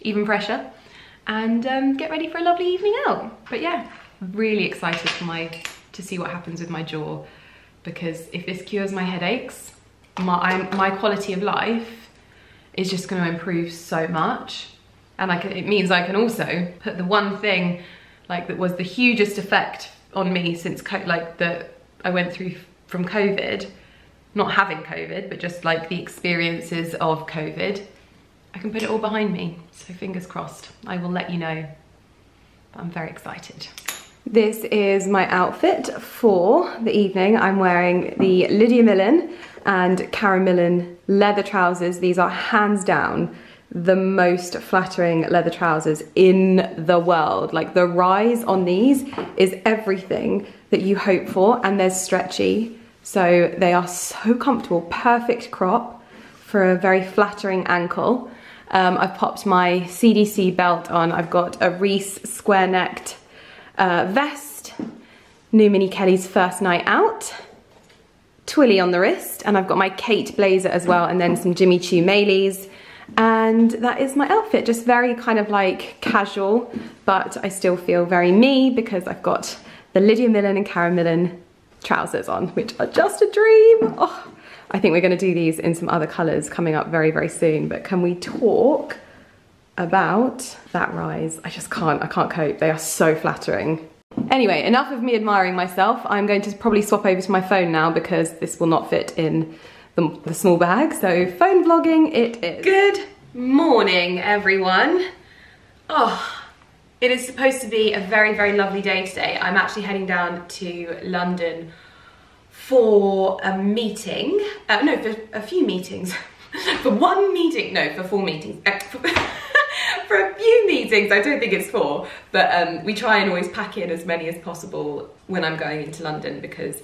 even fresher, and um, get ready for a lovely evening out. But yeah, really excited for my, to see what happens with my jaw, because if this cures my headaches, my I'm, my quality of life is just going to improve so much. And I can, it means I can also put the one thing like that was the hugest effect on me since co like that I went through from COVID, not having COVID, but just like the experiences of COVID, I can put it all behind me. So fingers crossed, I will let you know. But I'm very excited. This is my outfit for the evening. I'm wearing the Lydia Millen and Karen Millen leather trousers. These are hands down the most flattering leather trousers in the world. Like the rise on these is everything that you hope for, and they're stretchy, so they are so comfortable. Perfect crop for a very flattering ankle. Um, I've popped my C D C belt on. I've got a Reese square necked uh, vest, new Mini Kelly's first night out, Twilly on the wrist, and I've got my Kate blazer as well, and then some Jimmy Choo Mailies. And that is my outfit, just very kind of like casual, but I still feel very me because I've got the Lydia Millen and Karen Millen trousers on, which are just a dream. Oh, I think we're going to do these in some other colours coming up very, very soon. But can we talk about that rise? I just can't, I can't cope. They are so flattering. Anyway, enough of me admiring myself. I'm going to probably swap over to my phone now because this will not fit in The, the small bag, so phone vlogging it is. Good morning, everyone. Oh, it is supposed to be a very, very lovely day today. I'm actually heading down to London for a meeting. Uh, no, for a few meetings. for one meeting, no, for four meetings. For a few meetings, I don't think it's four, but um, we try and always pack in as many as possible when I'm going into London because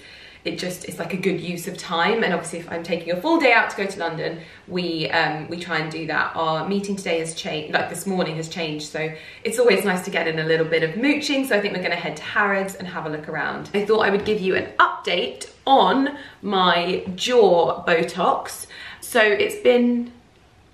it just, it's like a good use of time. And obviously if I'm taking a full day out to go to London, we um, we try and do that. Our meeting today has changed, like this morning has changed. So it's always nice to get in a little bit of mooching. So I think we're gonna head to Harrods and have a look around. I thought I would give you an update on my jaw Botox. So it's been,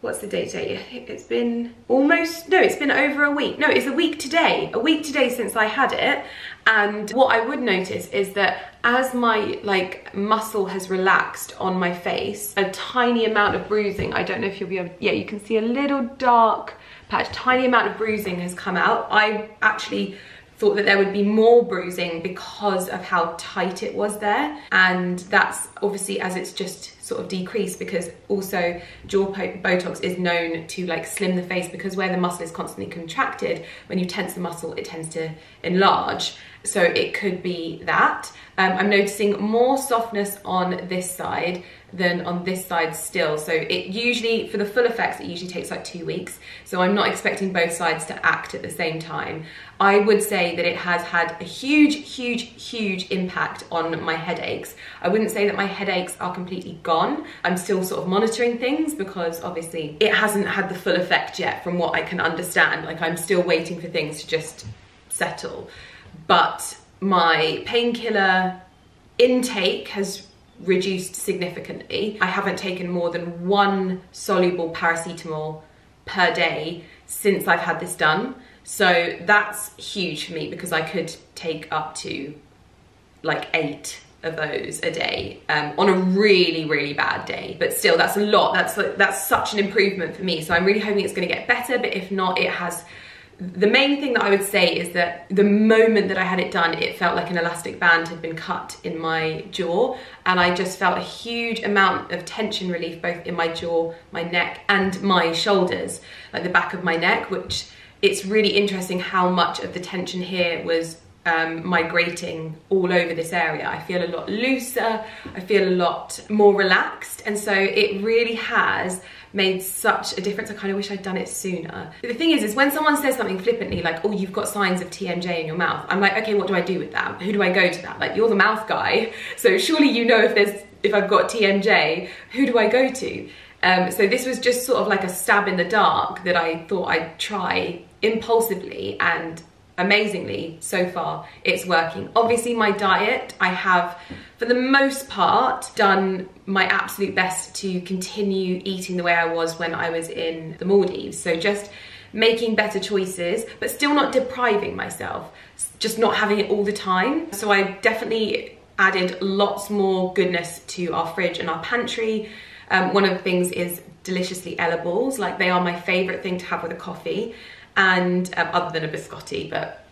what's the date today? It's been almost, no, it's been over a week. No, it's a week today, a week today since I had it. And what I would notice is that as my like muscle has relaxed on my face, a tiny amount of bruising, I don't know if you'll be able, yeah, you can see a little dark patch, tiny amount of bruising has come out. I actually thought that there would be more bruising because of how tight it was there. And that's obviously as it's just sort of decreased, because also jaw Botox is known to like slim the face, because where the muscle is constantly contracted, when you tense the muscle, it tends to enlarge. So it could be that. Um, I'm noticing more softness on this side than on this side still. So it usually, for the full effects, it usually takes like two weeks. So I'm not expecting both sides to act at the same time. I would say that it has had a huge, huge, huge impact on my headaches. I wouldn't say that my headaches are completely gone. I'm still sort of monitoring things because obviously it hasn't had the full effect yet from what I can understand. Like I'm still waiting for things to just settle. But my painkiller intake has reduced significantly. I haven't taken more than one soluble paracetamol per day since I've had this done. So that's huge for me because I could take up to like eight of those a day um, on a really, really bad day. But still, that's a lot. That's, that's such an improvement for me. So I'm really hoping it's going to get better. But if not, it has... The main thing that I would say is that the moment that I had it done, it felt like an elastic band had been cut in my jaw, and I just felt a huge amount of tension relief both in my jaw, my neck, and my shoulders, like the back of my neck, which it's really interesting how much of the tension here was um, migrating all over this area. I feel a lot looser, I feel a lot more relaxed, and so it really has made such a difference. I kind of wish I'd done it sooner. The thing is, is when someone says something flippantly, like, oh, you've got signs of T M J in your mouth, I'm like, okay, what do I do with that? Who do I go to that? Like, you're the mouth guy, so surely you know if there's, if I've got T M J, who do I go to? Um, so this was just sort of like a stab in the dark that I thought I'd try impulsively, and amazingly, so far, it's working. Obviously, my diet, I have, for the most part, done my absolute best to continue eating the way I was when I was in the Maldives. So just making better choices, but still not depriving myself, just not having it all the time. So I definitely added lots more goodness to our fridge and our pantry. Um, one of the things is Deliciously Ella balls. Like, they are my favorite thing to have with a coffee, and um, other than a biscotti, but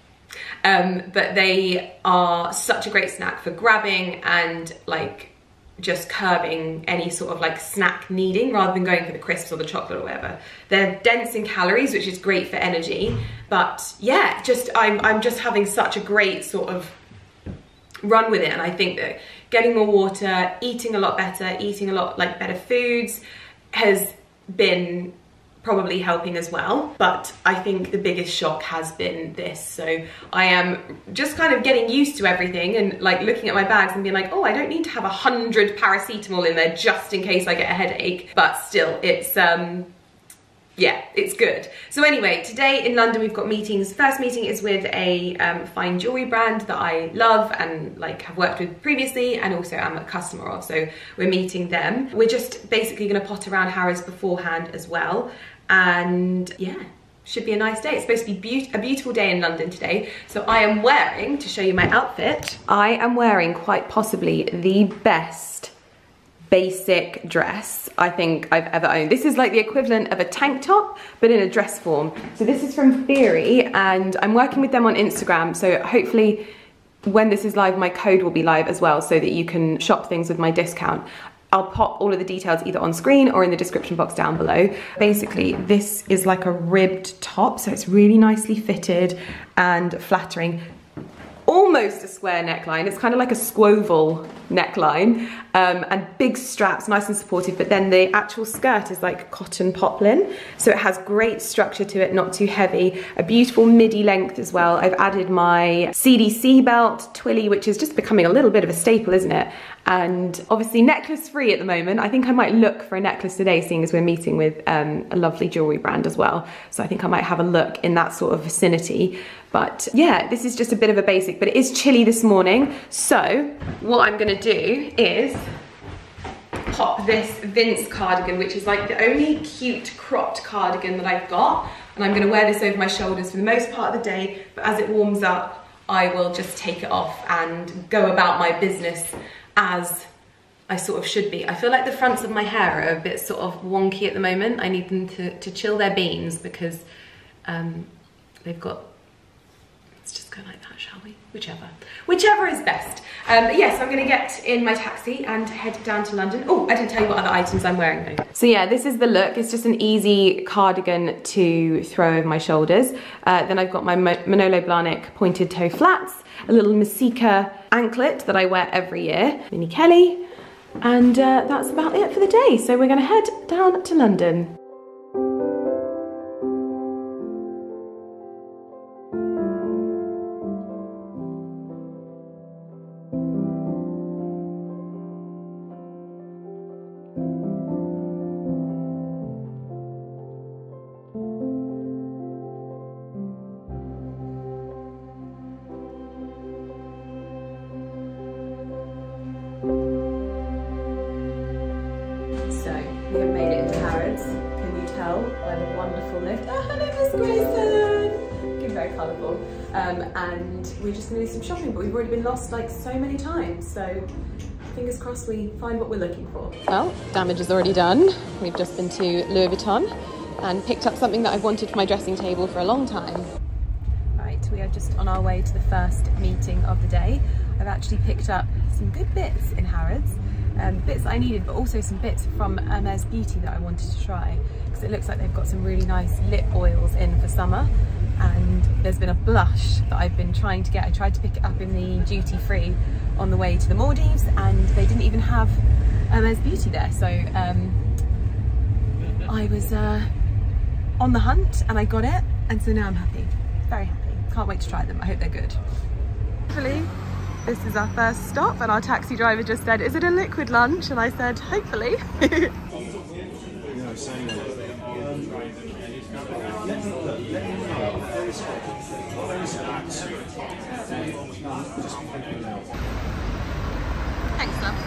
um, but they are such a great snack for grabbing and like just curbing any sort of like snack needing, rather than going for the crisps or the chocolate or whatever. They're dense in calories, which is great for energy. But yeah, just I'm, I'm just having such a great sort of run with it. And I think that getting more water, eating a lot better, eating a lot like better foods has been probably helping as well. But I think the biggest shock has been this. So I am just kind of getting used to everything and like looking at my bags and being like, oh, I don't need to have a hundred paracetamol in there just in case I get a headache. But still, it's, um, yeah, it's good. So anyway, today in London, we've got meetings. First meeting is with a um, fine jewelry brand that I love and like have worked with previously, and also I'm a customer of, so we're meeting them. We're just basically gonna pot around Harrods beforehand as well. And yeah, should be a nice day. It's supposed to be be- a beautiful day in London today. So I am wearing, to show you my outfit, I am wearing quite possibly the best basic dress I think I've ever owned. This is like the equivalent of a tank top, but in a dress form. So this is from Theory, and I'm working with them on Instagram. So hopefully when this is live, my code will be live as well, so that you can shop things with my discount. I'll pop all of the details either on screen or in the description box down below. Basically, this is like a ribbed top, so it's really nicely fitted and flattering. Almost a square neckline. It's kind of like a squoval neckline, um, and big straps, nice and supportive, but then the actual skirt is like cotton poplin. So it has great structure to it, not too heavy. A beautiful midi length as well. I've added my C D C belt, Twilly, which is just becoming a little bit of a staple, isn't it? And obviously necklace free at the moment. I think I might look for a necklace today, seeing as we're meeting with um, a lovely jewelry brand as well. So I think I might have a look in that sort of vicinity. But yeah, this is just a bit of a basic, but it is chilly this morning. So what I'm gonna do is pop this Vince cardigan, which is like the only cute cropped cardigan that I've got. And I'm gonna wear this over my shoulders for the most part of the day, but as it warms up, I will just take it off and go about my business as I sort of should be. I feel like the fronts of my hair are a bit sort of wonky at the moment. I need them to, to chill their beans, because um, they've got, let's just go like that, shall we? Whichever. Whichever is best. Um, but yeah, so I'm gonna get in my taxi and head down to London. Oh, I didn't tell you what other items I'm wearing though. So yeah, this is the look. It's just an easy cardigan to throw over my shoulders. Uh, then I've got my Manolo Blahnik pointed toe flats, a little Messika anklet that I wear every year, Mini Kelly, and uh, that's about it for the day. So we're gonna head down to London. Lost like so many times, so fingers crossed we find what we're looking for. Well, damage is already done. We've just been to Louis Vuitton and picked up something that I've wanted for my dressing table for a long time. Right, we are just on our way to the first meeting of the day. I've actually picked up some good bits in Harrods, um, bits that I needed, but also some bits from Hermes Beauty that I wanted to try, because it looks like they've got some really nice lip oils in for summer. And there's been a blush that I've been trying to get. I tried to pick it up in the duty free on the way to the Maldives, and they didn't even have Hermes Beauty there. So um, I was uh, on the hunt and I got it. And so now I'm happy, very happy. Can't wait to try them. I hope they're good. Hopefully, this is our first stop, and our taxi driver just said, is it a liquid lunch? And I said, hopefully. Thanks, love.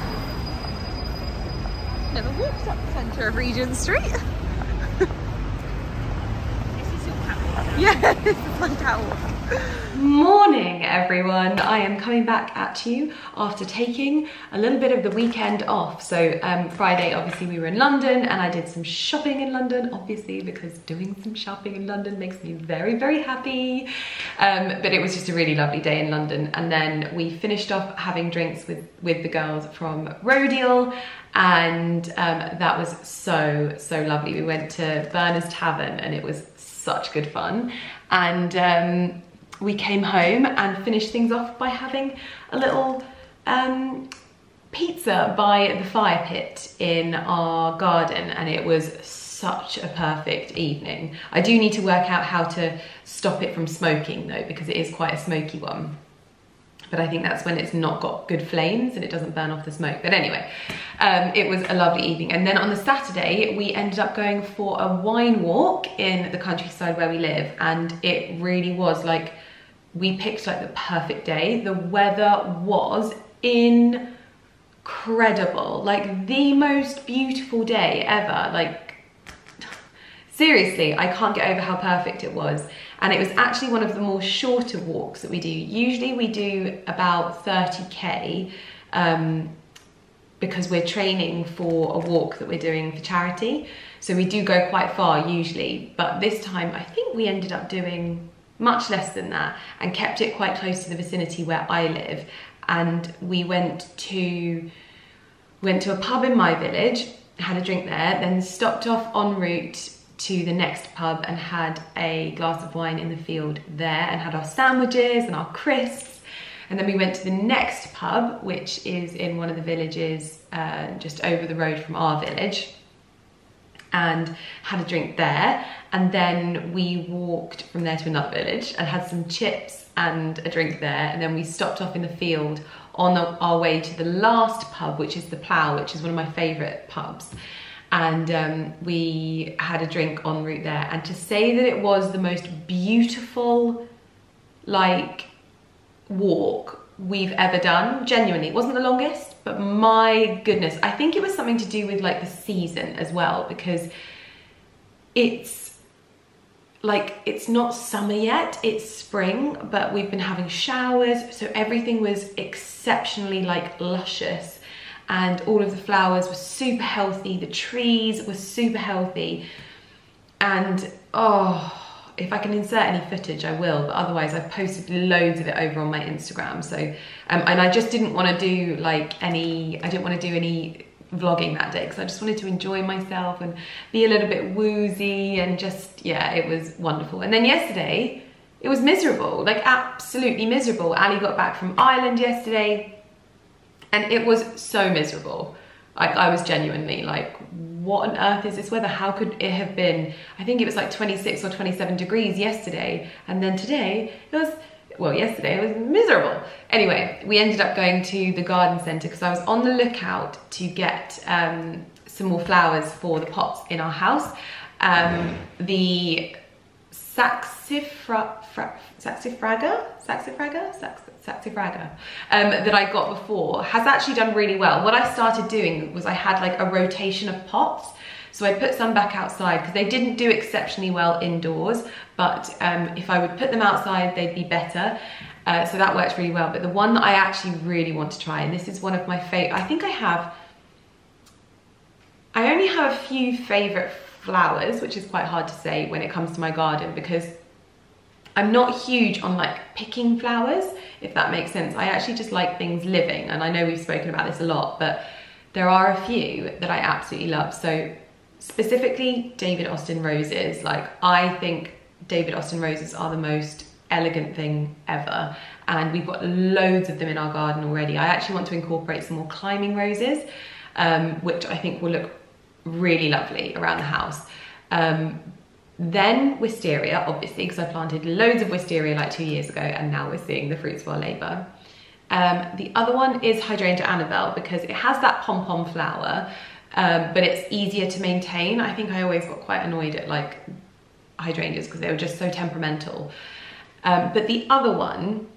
Never walked up the centre of Regent Street. This is your catwalk. Yeah, this is my catwalk. Morning everyone, I am coming back at you after taking a little bit of the weekend off. So um, Friday obviously we were in London and I did some shopping in London, obviously because doing some shopping in London makes me very very happy, um, but it was just a really lovely day in London. And then we finished off having drinks with, with the girls from Rodial, and um, that was so so lovely. We went to Berners Tavern and it was such good fun, and um, we came home and finished things off by having a little um, pizza by the fire pit in our garden, and it was such a perfect evening. I do need to work out how to stop it from smoking though, because it is quite a smoky one. But I think that's when it's not got good flames and it doesn't burn off the smoke. But anyway, um, it was a lovely evening. And then on the Saturday, we ended up going for a wine walk in the countryside where we live. And it really was like, we picked like the perfect day. The weather was incredible. Like the most beautiful day ever. Like seriously, I can't get over how perfect it was. And it was actually one of the more shorter walks that we do. Usually we do about thirty K um, because we're training for a walk that we're doing for charity. So we do go quite far usually, but this time I think we ended up doing much less than that and kept it quite close to the vicinity where I live. And we went to, went to a pub in my village, had a drink there, then stopped off en route to the next pub and had a glass of wine in the field there, and had our sandwiches and our crisps. And then we went to the next pub, which is in one of the villages uh, just over the road from our village, and had a drink there. And then we walked from there to another village and had some chips and a drink there. And then we stopped off in the field on the, our way to the last pub, which is The Plough, which is one of my favourite pubs. And um, we had a drink en route there. And to say that it was the most beautiful, like, walk we've ever done, genuinely. It wasn't the longest, but my goodness. I think it was something to do with, like, the season as well, because it's, like, it's not summer yet, it's spring, but we've been having showers, so everything was exceptionally, like, luscious. And all of the flowers were super healthy, the trees were super healthy. And oh, if I can insert any footage, I will, but otherwise I've posted loads of it over on my Instagram. So, um, and I just didn't wanna do like any, I didn't wanna do any vlogging that day, because I just wanted to enjoy myself and be a little bit woozy and just, yeah, it was wonderful. And then yesterday, it was miserable, like absolutely miserable. Ali got back from Ireland yesterday, and it was so miserable. Like I was genuinely like, what on earth is this weather? How could it have been? I think it was like twenty-six or twenty-seven degrees yesterday. And then today it was, well, yesterday it was miserable. Anyway, we ended up going to the garden centre because I was on the lookout to get um, some more flowers for the pots in our house. Um, the saxifra, fra, saxifraga, saxifraga, Sax, saxifraga, um, that I got before has actually done really well. What I started doing was I had like a rotation of pots. So I put some back outside because they didn't do exceptionally well indoors, but um, if I would put them outside, they'd be better. Uh, so that worked really well. But the one that I actually really want to try, and this is one of my favorite, I think I have, I only have a few favorite flowers, which is quite hard to say when it comes to my garden, because I'm not huge on like picking flowers, if that makes sense. I actually just like things living, and I know we've spoken about this a lot, but there are a few that I absolutely love. So specifically David Austin roses. Like I think David Austin roses are the most elegant thing ever, and we've got loads of them in our garden already. I actually want to incorporate some more climbing roses, um, which I think will look really lovely around the house. Um, Then wisteria, obviously, because I planted loads of wisteria like two years ago, and now we're seeing the fruits of our labour. Um, the other one is Hydrangea Annabelle, because it has that pom-pom flower, um, but it's easier to maintain. I think I always got quite annoyed at like hydrangeas because they were just so temperamental. Um, but the other one,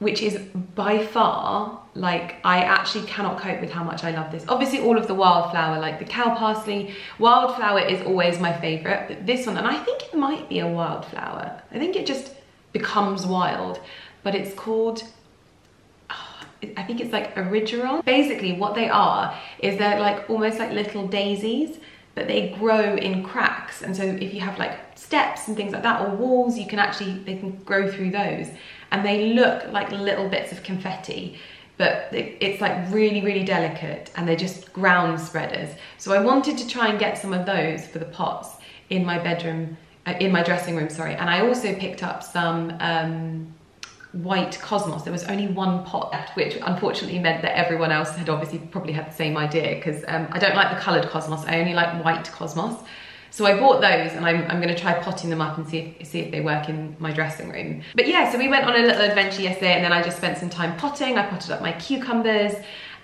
which is by far, like, I actually cannot cope with how much I love this. Obviously all of the wildflower, like the cow parsley. Wildflower is always my favorite, but this one, and I think it might be a wildflower. I think it just becomes wild, but it's called, oh, I think it's like érigeron. Basically what they are is they're like almost like little daisies, but they grow in cracks, and so if you have like steps and things like that, or walls, you can actually, they can grow through those, and they look like little bits of confetti, but it's like really, really delicate, and they're just ground spreaders. So I wanted to try and get some of those for the pots in my bedroom, uh, in my dressing room, sorry. And I also picked up some um, white cosmos. There was only one pot left, which unfortunately meant that everyone else had obviously probably had the same idea, because um, I don't like the colored cosmos, I only like white cosmos. So I bought those, and I'm, I'm gonna try potting them up and see if, see if they work in my dressing room. But yeah, so we went on a little adventure yesterday, and then I just spent some time potting. I potted up my cucumbers,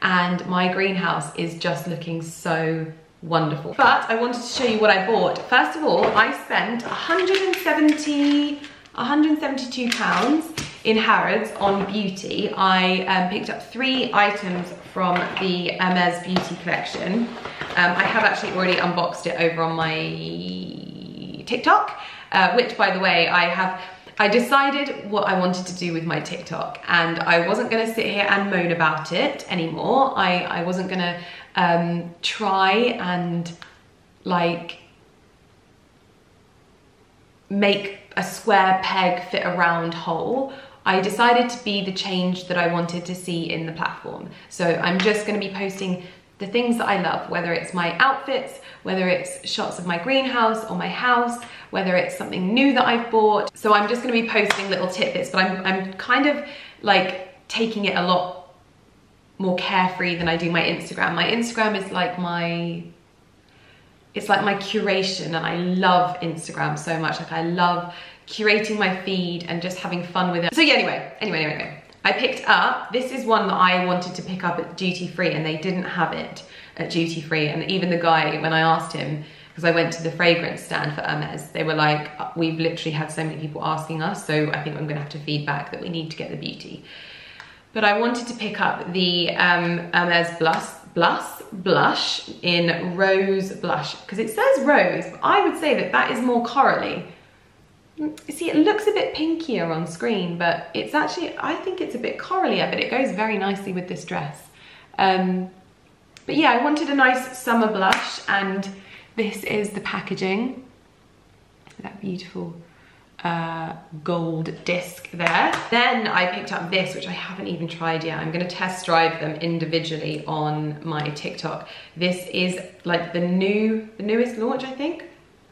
and my greenhouse is just looking so wonderful. But I wanted to show you what I bought. First of all, I spent one hundred seventy, one hundred seventy-two pounds in Harrods on beauty. I um, picked up three items from the Hermes Beauty collection. Um, I have actually already unboxed it over on my TikTok, uh, which by the way, I have, I decided what I wanted to do with my TikTok, and I wasn't gonna sit here and moan about it anymore. I, I wasn't gonna um, try and like make a square peg fit a round hole. I decided to be the change that I wanted to see in the platform. So I'm just gonna be posting the things that I love, whether it's my outfits, whether it's shots of my greenhouse or my house, whether it's something new that I've bought. So I'm just gonna be posting little tidbits, but I'm, I'm kind of like taking it a lot more carefree than I do my Instagram. My Instagram is like my, it's like my curation, and I love Instagram so much. Like I love curating my feed and just having fun with it. So yeah, anyway, anyway, anyway, anyway. I picked up, this is one that I wanted to pick up at duty free, and they didn't have it at duty free. And even the guy, when I asked him, because I went to the fragrance stand for Hermes, they were like, we've literally had so many people asking us, so I think I'm gonna have to feedback that we need to get the beauty. But I wanted to pick up the um, Hermes blush, blush, blush in rose blush, because it says rose, but I would say that that is more corally. See, it looks a bit pinkier on screen, but it's actually, I think it's a bit corallier, but it goes very nicely with this dress. Um, but yeah, I wanted a nice summer blush, and this is the packaging. That beautiful uh, gold disc there. Then I picked up this, which I haven't even tried yet. I'm gonna test drive them individually on my TikTok. This is like the new, the newest launch, I think.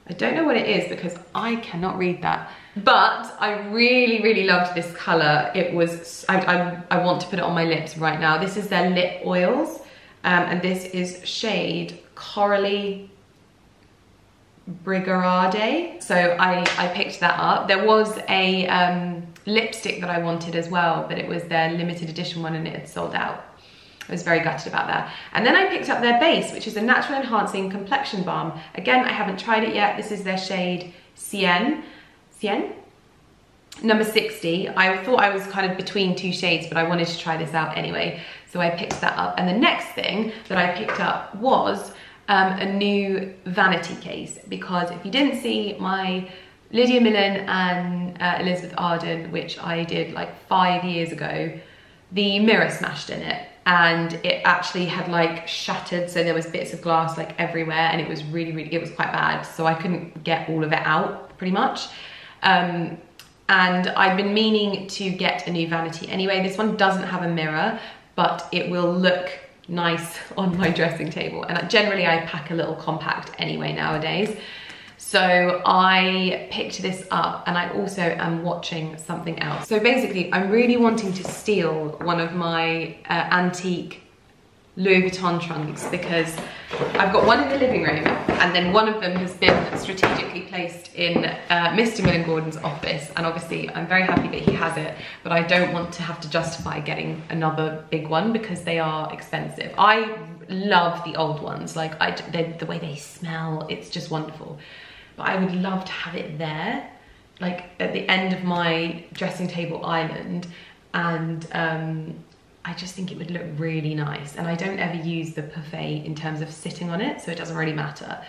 I don't know what it is because I cannot read that. But I really, really loved this colour. It was, I, I, I want to put it on my lips right now. This is their lip oils. Um, and this is shade Coralie Brigarade. So I, I picked that up. There was a um, lipstick that I wanted as well, but it was their limited edition one and it had sold out. I was very gutted about that. And then I picked up their base, which is a natural enhancing complexion balm. Again, I haven't tried it yet. This is their shade Cien, Cien? Number sixty. I thought I was kind of between two shades, but I wanted to try this out anyway. So I picked that up. And the next thing that I picked up was um, a new vanity case, because if you didn't see my Lydia Millen and uh, Elizabeth Arden, which I did like five years ago, the mirror smashed in it. And it actually had like shattered, so there was bits of glass like everywhere, and it was really, really, it was quite bad. So I couldn't get all of it out pretty much. Um, and I've been meaning to get a new vanity anyway. This one doesn't have a mirror, but it will look nice on my dressing table. And generally I pack a little compact anyway nowadays. So I picked this up, and I also am watching something else. So basically, I'm really wanting to steal one of my uh, antique Louis Vuitton trunks, because I've got one in the living room, and then one of them has been strategically placed in uh, Mister Millen Gordon's office. And obviously, I'm very happy that he has it, but I don't want to have to justify getting another big one because they are expensive. I love the old ones, like I, the way they smell, it's just wonderful. But I would love to have it there, like at the end of my dressing table island, and um, I just think it would look really nice. And I don't ever use the buffet in terms of sitting on it, so it doesn't really matter.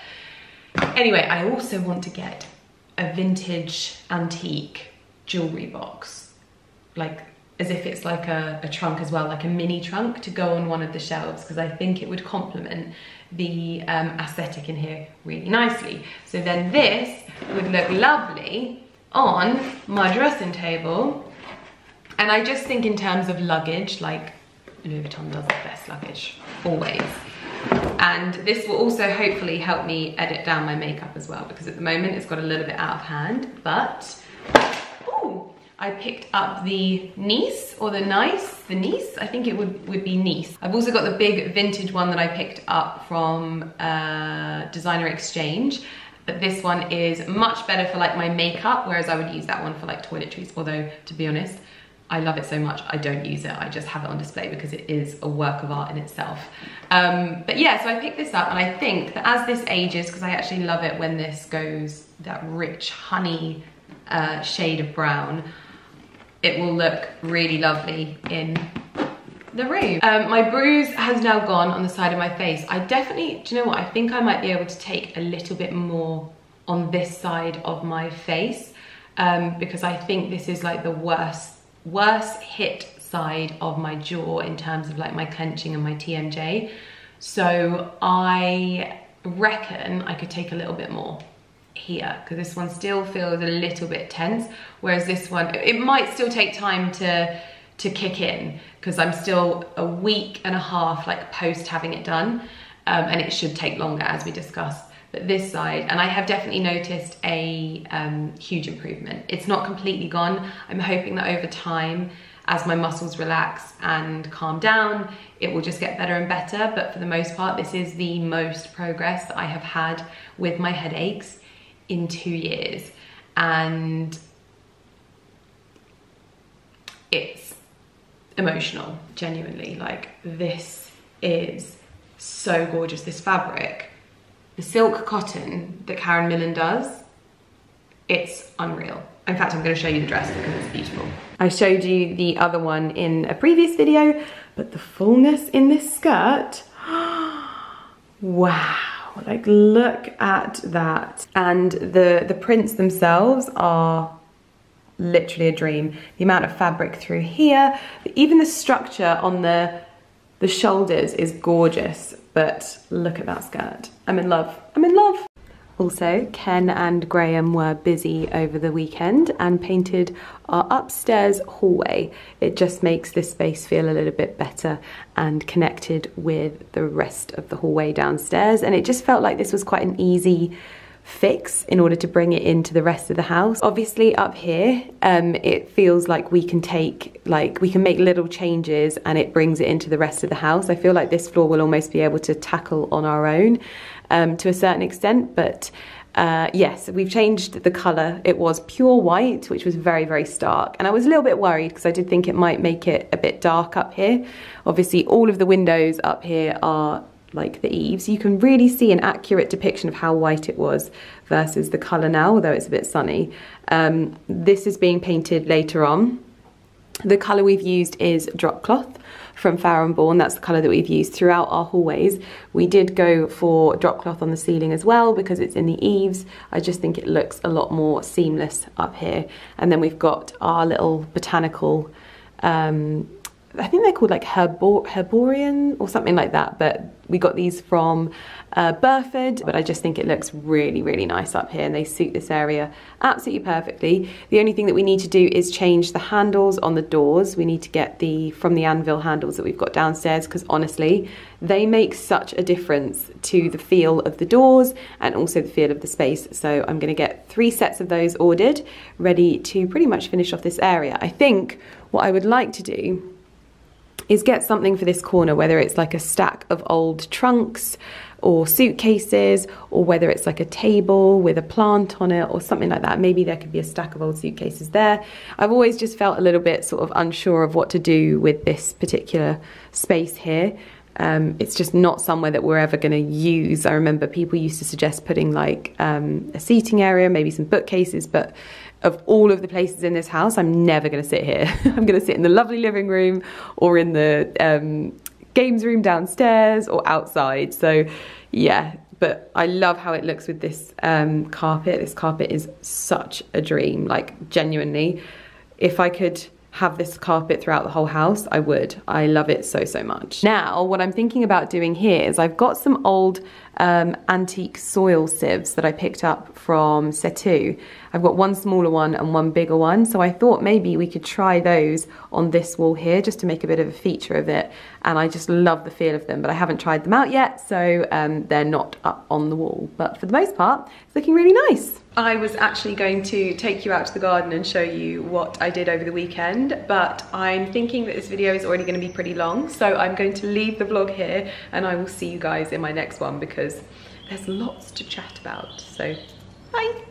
Anyway, I also want to get a vintage antique jewelry box, like as if it's like a, a trunk as well, like a mini trunk, to go on one of the shelves, because I think it would complement the um, aesthetic in here really nicely. So then this would look lovely on my dressing table. And I just think in terms of luggage, like Louis Vuitton does the best luggage, always. And this will also hopefully help me edit down my makeup as well, because at the moment it's got a little bit out of hand, but, oh, I picked up the Nice, or the Nice, the Nice, I think it would, would be Nice. I've also got the big vintage one that I picked up from uh, Designer Exchange, but this one is much better for like my makeup, whereas I would use that one for like toiletries, although to be honest, I love it so much, I don't use it. I just have it on display because it is a work of art in itself. Um, but yeah, so I picked this up, and I think that as this ages, because I actually love it when this goes that rich honey uh, shade of brown, it will look really lovely in the room. Um, my bruise has now gone on the side of my face. I definitely, do you know what? I think I might be able to take a little bit more on this side of my face um, because I think this is like the worst worst hit side of my jaw in terms of like my clenching and my T M J. So I reckon I could take a little bit more here, because this one still feels a little bit tense, whereas this one, it might still take time to to kick in, because I'm still a week and a half like post having it done, um, and it should take longer as we discussed. But this side, and I have definitely noticed a um, huge improvement. It's not completely gone. I'm hoping that over time, as my muscles relax and calm down, it will just get better and better. But for the most part, this is the most progress that I have had with my headaches in two years. And it's emotional, genuinely. Like, this is so gorgeous, this fabric. The silk cotton that Karen Millen does, it's unreal. In fact, I'm going to show you the dress because it's beautiful. I showed you the other one in a previous video, but the fullness in this skirt, wow, like look at that. And the, the prints themselves are literally a dream. The amount of fabric through here, even the structure on the, the shoulders is gorgeous. But look at that skirt. I'm in love. I'm in love. Also, Ken and Graham were busy over the weekend and painted our upstairs hallway. It just makes this space feel a little bit better and connected with the rest of the hallway downstairs. And it just felt like this was quite an easy fix in order to bring it into the rest of the house. Obviously up here, um, it feels like we can take, like we can make little changes and it brings it into the rest of the house. I feel like this floor will almost be able to tackle on our own um, to a certain extent, but uh, yes, we've changed the colour. It was pure white, which was very, very stark. And I was a little bit worried because I did think it might make it a bit dark up here. Obviously all of the windows up here are like the eaves. You can really see an accurate depiction of how white it was versus the colour now, although it's a bit sunny. Um, this is being painted later on. The colour we've used is Drop Cloth from Fair and Born. That's the colour that we've used throughout our hallways. We did go for Drop Cloth on the ceiling as well because it's in the eaves. I just think it looks a lot more seamless up here. And then we've got our little botanical um, I think they're called like herbor herborian or something like that, but we got these from uh, Burford, but I just think it looks really, really nice up here and they suit this area absolutely perfectly. The only thing that we need to do is change the handles on the doors. We need to get the from the anvil handles that we've got downstairs, because honestly, they make such a difference to the feel of the doors and also the feel of the space. So I'm gonna get three sets of those ordered, ready to pretty much finish off this area. I think what I would like to do is get something for this corner, whether it's like a stack of old trunks or suitcases, or whether it's like a table with a plant on it or something like that. Maybe there could be a stack of old suitcases there. I've always just felt a little bit sort of unsure of what to do with this particular space here. Um, it's just not somewhere that we're ever going to use. I remember people used to suggest putting like um, a seating area, maybe some bookcases, but of all of the places in this house, I'm never going to sit here. I'm going to sit in the lovely living room or in the um, games room downstairs or outside. So yeah, but I love how it looks with this um, carpet. This carpet is such a dream, like genuinely. If I could have this carpet throughout the whole house, I would. I love it so, so much. Now, what I'm thinking about doing here is I've got some old um, antique soil sieves that I picked up from Setu. I've got one smaller one and one bigger one, so I thought maybe we could try those on this wall here just to make a bit of a feature of it, and I just love the feel of them, but I haven't tried them out yet, so um, they're not up on the wall. But for the most part, it's looking really nice. I was actually going to take you out to the garden and show you what I did over the weekend, but I'm thinking that this video is already going to be pretty long, so I'm going to leave the vlog here and I will see you guys in my next one because there's lots to chat about. So, bye!